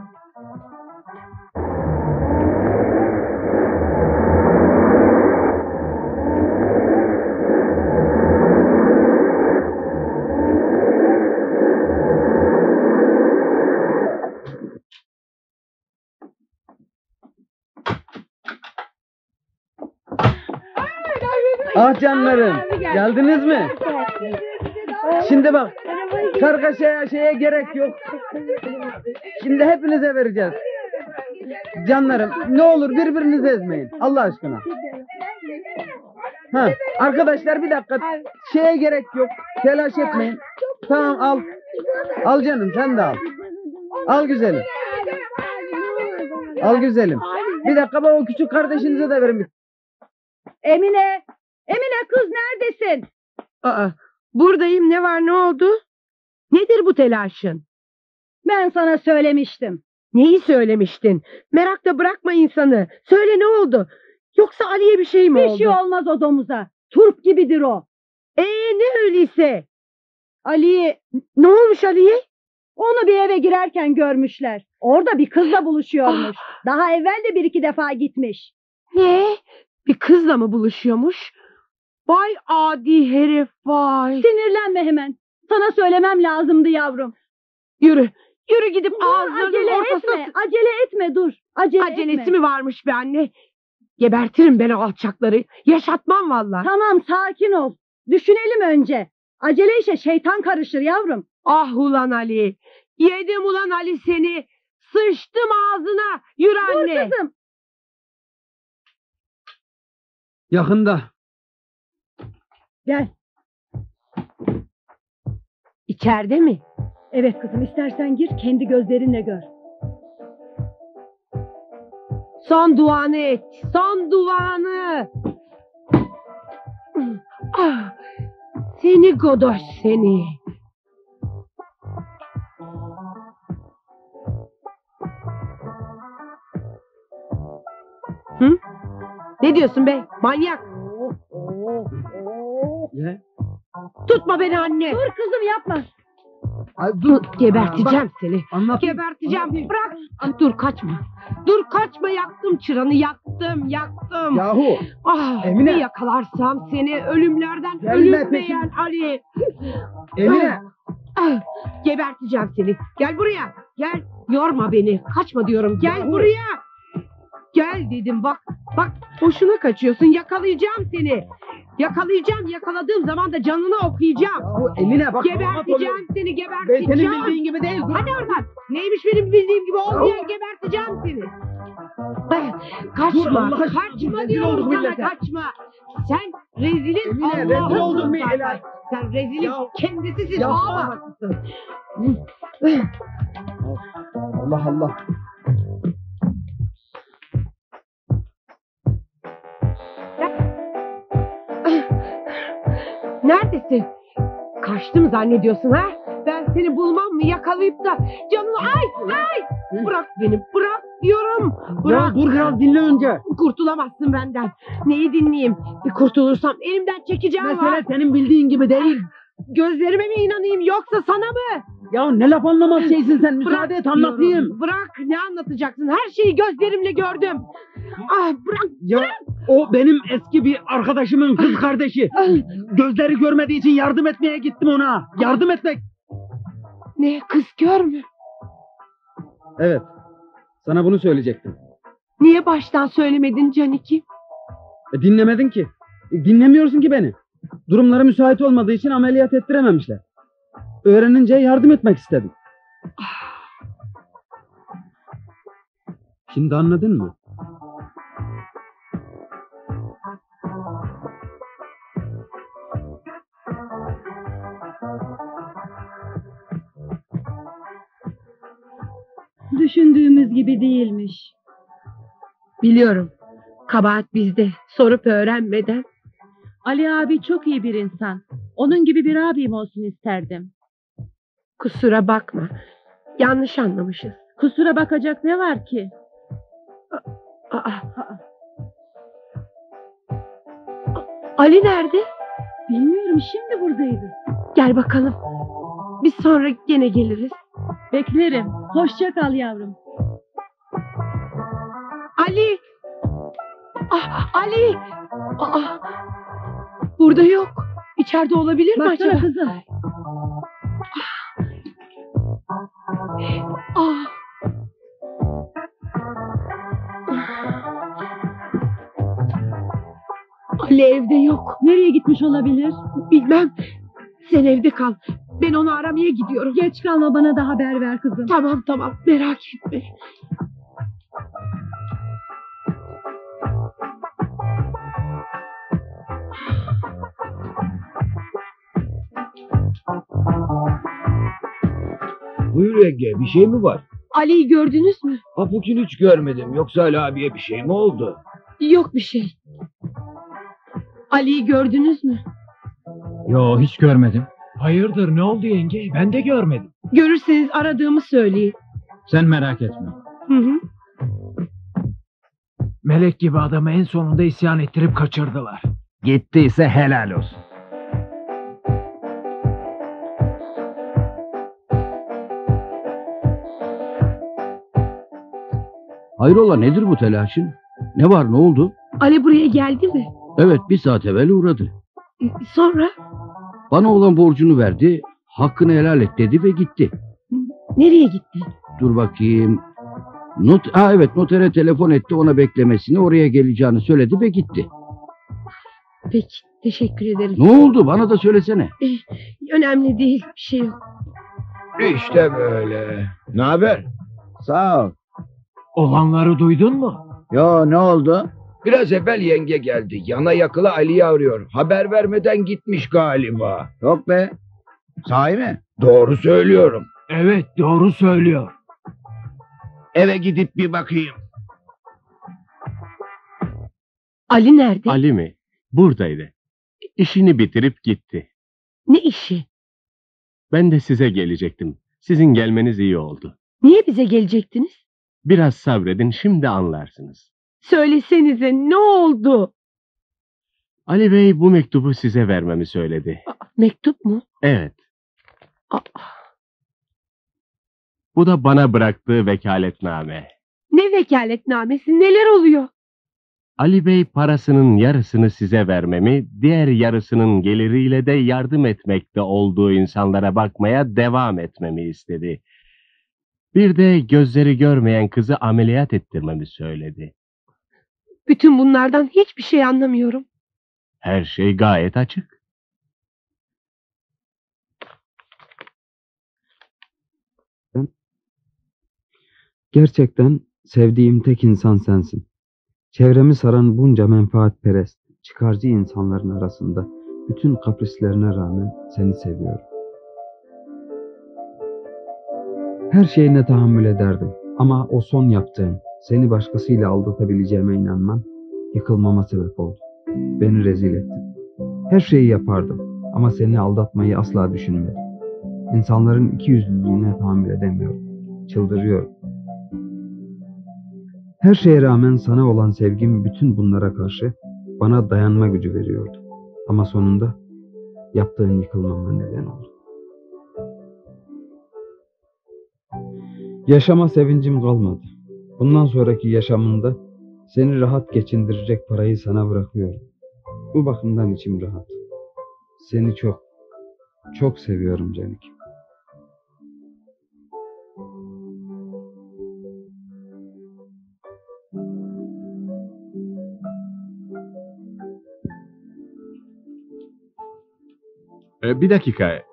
Ah canlarım, geldiniz mi? Şimdi bak, kargaşaya şeye gerek yok. Şimdi hepinize vereceğiz. Canlarım, ne olur birbirinizi ezmeyin Allah aşkına. Ha, arkadaşlar bir dakika, şeye gerek yok, telaş etmeyin. Tamam, al, al canım, sen de al. Al güzelim, al güzelim. Bir dakika bak, o küçük kardeşinize de verin. Emine. Emine kız, neredesin? Aa, buradayım, ne var, ne oldu? Nedir bu telaşın? Ben sana söylemiştim. Neyi söylemiştin? Merakta bırakma insanı. Söyle, ne oldu? Yoksa Ali'ye bir şey mi bir oldu? Bir şey olmaz o domuza. Turp gibidir o. Ee ne öyleyse? Ali'ye... Ne olmuş Ali'ye? Onu bir eve girerken görmüşler. Orada bir kızla buluşuyormuş. Daha evvel de bir iki defa gitmiş. Ne? Bir kızla mı buluşuyormuş? Vay adi herif vay. Sinirlenme hemen. Sana söylemem lazımdı yavrum. Yürü. Yürü gidip ağzının ortasına... Etme, acele etme dur. Acele Acelesi etme. mi varmış be anne? Gebertirim ben o alçakları. Yaşatmam valla. Tamam sakin ol. Düşünelim önce. Acele işe şeytan karışır yavrum. Ah ulan Ali. Yedim ulan Ali seni. Sıçtım ağzına. Yürü anne. Dur kızım. Yakında. Gel. İçeride mi? Evet kızım, istersen gir kendi gözlerinle gör. Son duanı et. Son duanı. Ah, seni godoş seni. Hı? Ne diyorsun be? Manyak. Ne? Tutma beni anne. Dur kızım yapma. Ay, dur. Geberteceğim Aa, seni. Anlat. Geberteceğim. Anlatayım. Bırak. Anlatayım. Dur kaçma. Dur kaçma. Yaktım çıranı. Yaktım. Yaktım. Yahu. Ah, Emine. Ne yakalarsam seni ölümlerden ölünmeyen Ali. Emine. Ah, ah, geberteceğim seni. Gel buraya. Gel. Yorma beni. Kaçma diyorum. Gel Yahu. buraya. Gel dedim bak. Bak boşuna kaçıyorsun. Yakalayacağım seni. Yakalayacağım, yakaladığım zaman da canını okuyacağım. Yahu Emine bak. Geberteceğim seni, geberteceğim. Ben senin bildiğin gibi değil. Hadi oradan. Neymiş benim bildiğim gibi olmayan, geberteceğim seni. Kaçma, dur, kaçma diyorum sana, kaçma. Sen rezilin Allah'ın zaten. Sen rezilin kendisisin, ağlamasısın. Allah Allah. Neredesin? Kaçtım zannediyorsun ha? Ben seni bulmam mı? Yakalayıp da canını... Ay! Ay! Bırak beni! Bırak diyorum! Bırak! Ya dur biraz dinle önce! Kurtulamazsın benden! Neyi dinleyeyim? Bir kurtulursam elimden çekeceğim var! Mesela senin bildiğin gibi değil! Gözlerime mi inanayım yoksa sana mı? Ya ne laf anlamaz şeysin sen! Müsaade et anlatayım! Diyorum. Bırak! Ne anlatacaksın? Her şeyi gözlerimle gördüm! Ah bırak! Ya. Bırak! O benim eski bir arkadaşımın kız kardeşi. Gözleri görmediği için yardım etmeye gittim ona. Yardım etmek. Ne, kız kör mü? Evet. Sana bunu söyleyecektim. Niye baştan söylemedin Caniki? E, dinlemedin ki. E, dinlemiyorsun ki beni. Durumları müsait olmadığı için ameliyat ettirememişler. Öğrenince yardım etmek istedim. Şimdi anladın mı? Düşündüğümüz gibi değilmiş. Biliyorum. Kabahat bizde. Sorup öğrenmeden. Ali abi çok iyi bir insan. Onun gibi bir abim olsun isterdim. Kusura bakma. Yanlış anlamışız. Kusura bakacak ne var ki? Aa, aa, aa. Ali nerede? Bilmiyorum, şimdi buradaydı. Gel bakalım. Biz sonra gene geliriz. Beklerim. Hoşça kal yavrum. Ali! Ah, Ali! Ah, burada yok. İçeride olabilir mi Baksana acaba? Kızım. Ah. Ah. Ali evde yok. Nereye gitmiş olabilir? Bilmem. Sen evde kal. Ben onu aramaya gidiyorum. Geç kalma, bana da haber ver kızım. Tamam tamam, merak etme. Buyur Ege, bir şey mi var? Ali'yi gördünüz mü? Papuç'unu hiç görmedim. Yoksa Ali abiye bir şey mi oldu? Yok bir şey. Ali'yi gördünüz mü? Yo, hiç görmedim. Hayırdır, ne oldu yenge? Ben de görmedim. Görürseniz aradığımı söyleyin. Sen merak etme. Hı hı. Melek gibi adamı en sonunda isyan ettirip kaçırdılar. Gittiyse helal olsun. Hayrola, nedir bu telaşın? Ne var, ne oldu? Ali buraya geldi mi? Evet, bir saat evvel uğradı. Sonra? Bana olan borcunu verdi, hakkını helal et dedi ve gitti. Nereye gitti? Dur bakayım. Not, ha evet, notere telefon etti, ona beklemesini, oraya geleceğini söyledi ve gitti. Peki, teşekkür ederim. Ne oldu, bana da söylesene. Ee, önemli değil, bir şey yok. İşte böyle. Ne haber? Sağ ol. Olanları duydun mu? Yo, ne oldu? Biraz evvel yenge geldi. Yana yakıla Ali'yi arıyor. Haber vermeden gitmiş galiba. Yok be. Sahi mi? Doğru söylüyorum. Evet, doğru söylüyor. Eve gidip bir bakayım. Ali nerede? Ali mi? Buradaydı. İşini bitirip gitti. Ne işi? Ben de size gelecektim. Sizin gelmeniz iyi oldu. Niye bize gelecektiniz? Biraz sabredin, şimdi anlarsınız. Söylesenize, ne oldu? Ali Bey bu mektubu size vermemi söyledi. Aa, mektup mu? Evet. Aa. Bu da bana bıraktığı vekaletname. Ne vekaletnamesi? Neler oluyor? Ali Bey parasının yarısını size vermemi, diğer yarısının geliriyle de yardım etmekte olduğu insanlara bakmaya devam etmemi istedi. Bir de gözleri görmeyen kızı ameliyat ettirmemi söyledi. Bütün bunlardan hiçbir şey anlamıyorum. Her şey gayet açık. Gerçekten sevdiğim tek insan sensin. Çevremi saran bunca menfaatperest, çıkarcı insanların arasında bütün kaprislerine rağmen seni seviyorum. Her şeyine tahammül ederdim ama o son yaptığın, seni başkasıyla aldatabileceğime inanmam, yıkılmama sebep oldu. Beni rezil ettin. Her şeyi yapardım ama seni aldatmayı asla düşünmedim. İnsanların ikiyüzlülüğüne tahammül edemiyorum. Çıldırıyorum. Her şeye rağmen sana olan sevgim bütün bunlara karşı bana dayanma gücü veriyordu. Ama sonunda yaptığın yıkılmama neden oldu. Yaşama sevincim kalmadı. Bundan sonraki yaşamında seni rahat geçindirecek parayı sana bırakıyorum. Bu bakımdan içim rahat. Seni çok, çok seviyorum Canik. Ee, bir dakika.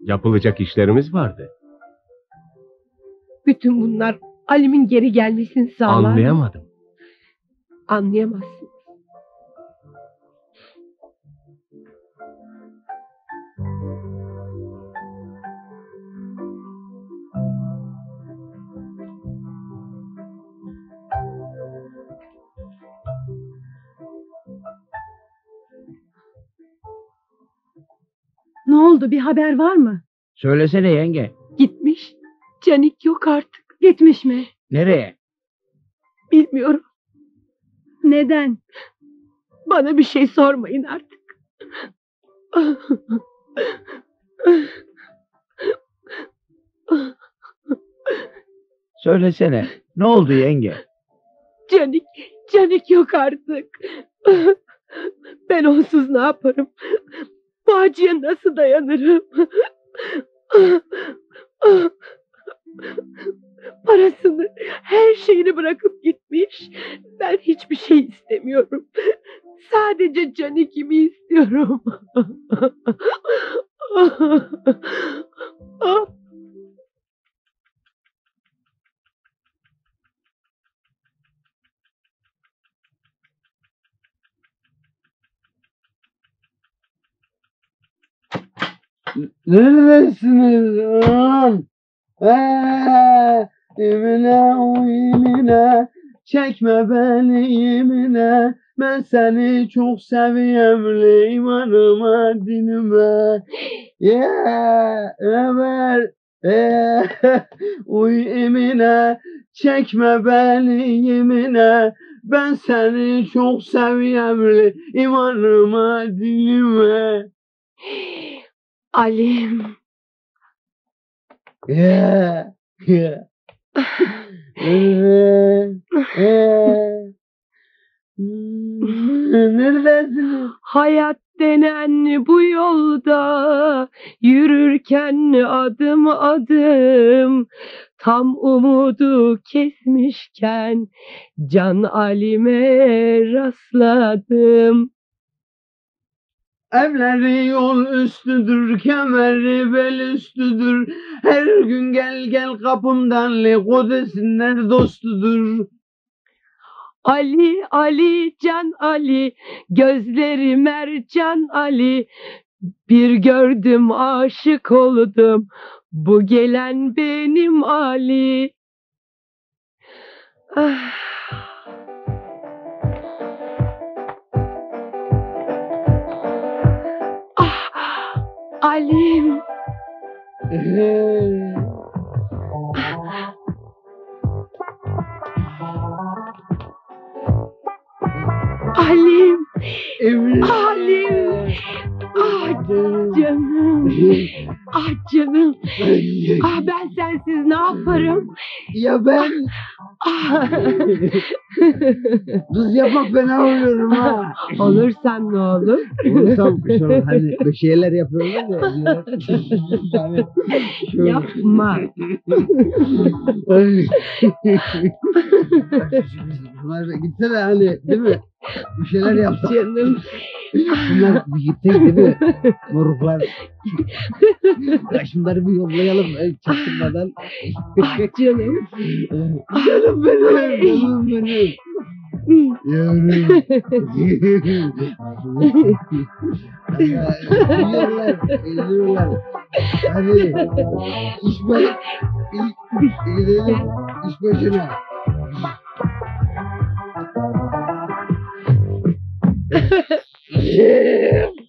Yapılacak işlerimiz vardı. Bütün bunlar Ali'min geri gelmesini sağlar. Anlayamadım. Anlayamazsın. Ne oldu, bir haber var mı? Söylesene yenge. Gitmiş. Canik yok artık. Gitmiş mi? Nereye? Bilmiyorum. Neden? Bana bir şey sormayın artık. Söylesene. Ne oldu yenge? Canik, Canik yok artık. Ben onsuz ne yaparım? Bu acıya nasıl dayanırım? Parasını, her şeyini bırakıp gitmiş. Ben hiçbir şey istemiyorum. Sadece Canik'imi istiyorum. Neredesiniz lan? Eee, yemine o yemine, çekme beni yemine, ben seni çok seviyorum imanıma, dinime. Yeah, Ömer, eee, uy yemine, çekme beni yemine, ben seni çok seviyorum imanıma, dinime. Alim. Yeah, yeah. Neredesiniz? Hayat denen bu yolda yürürken adım adım, tam umudu kesmişken Can Ali'me rastladım. Evleri yol üstüdür, kemeri bel üstüdür. Her gün gel gel kapımdan, li Kudüs'ünler dostudur. Ali, Ali, Can Ali, gözleri mercan Ali. Bir gördüm aşık oldum, bu gelen benim Ali. Ah. Ali'm. Ali'm. Ali'm. Ah canım. Ah canım. Ah ben sensiz ne yaparım? Ya ben. Kız yapmak ben alıyorum ha. Olursan ne olur? Olursam kış olur. Hani bir şeyler yapıyorlar ya. Yapma. Gitsene hani değil mi? Bir şeyler yapsak. Canım. Bunlar bir gitsek değil mi? Moruklar. Şunları bir yollayalım. Çaktırmadan. Ah canım. Canım benim. Canım benim. Yavrum. Yürüyorlar. Yürüyorlar. Hadi. İş başına. Gidelim. İş başına. Yeah.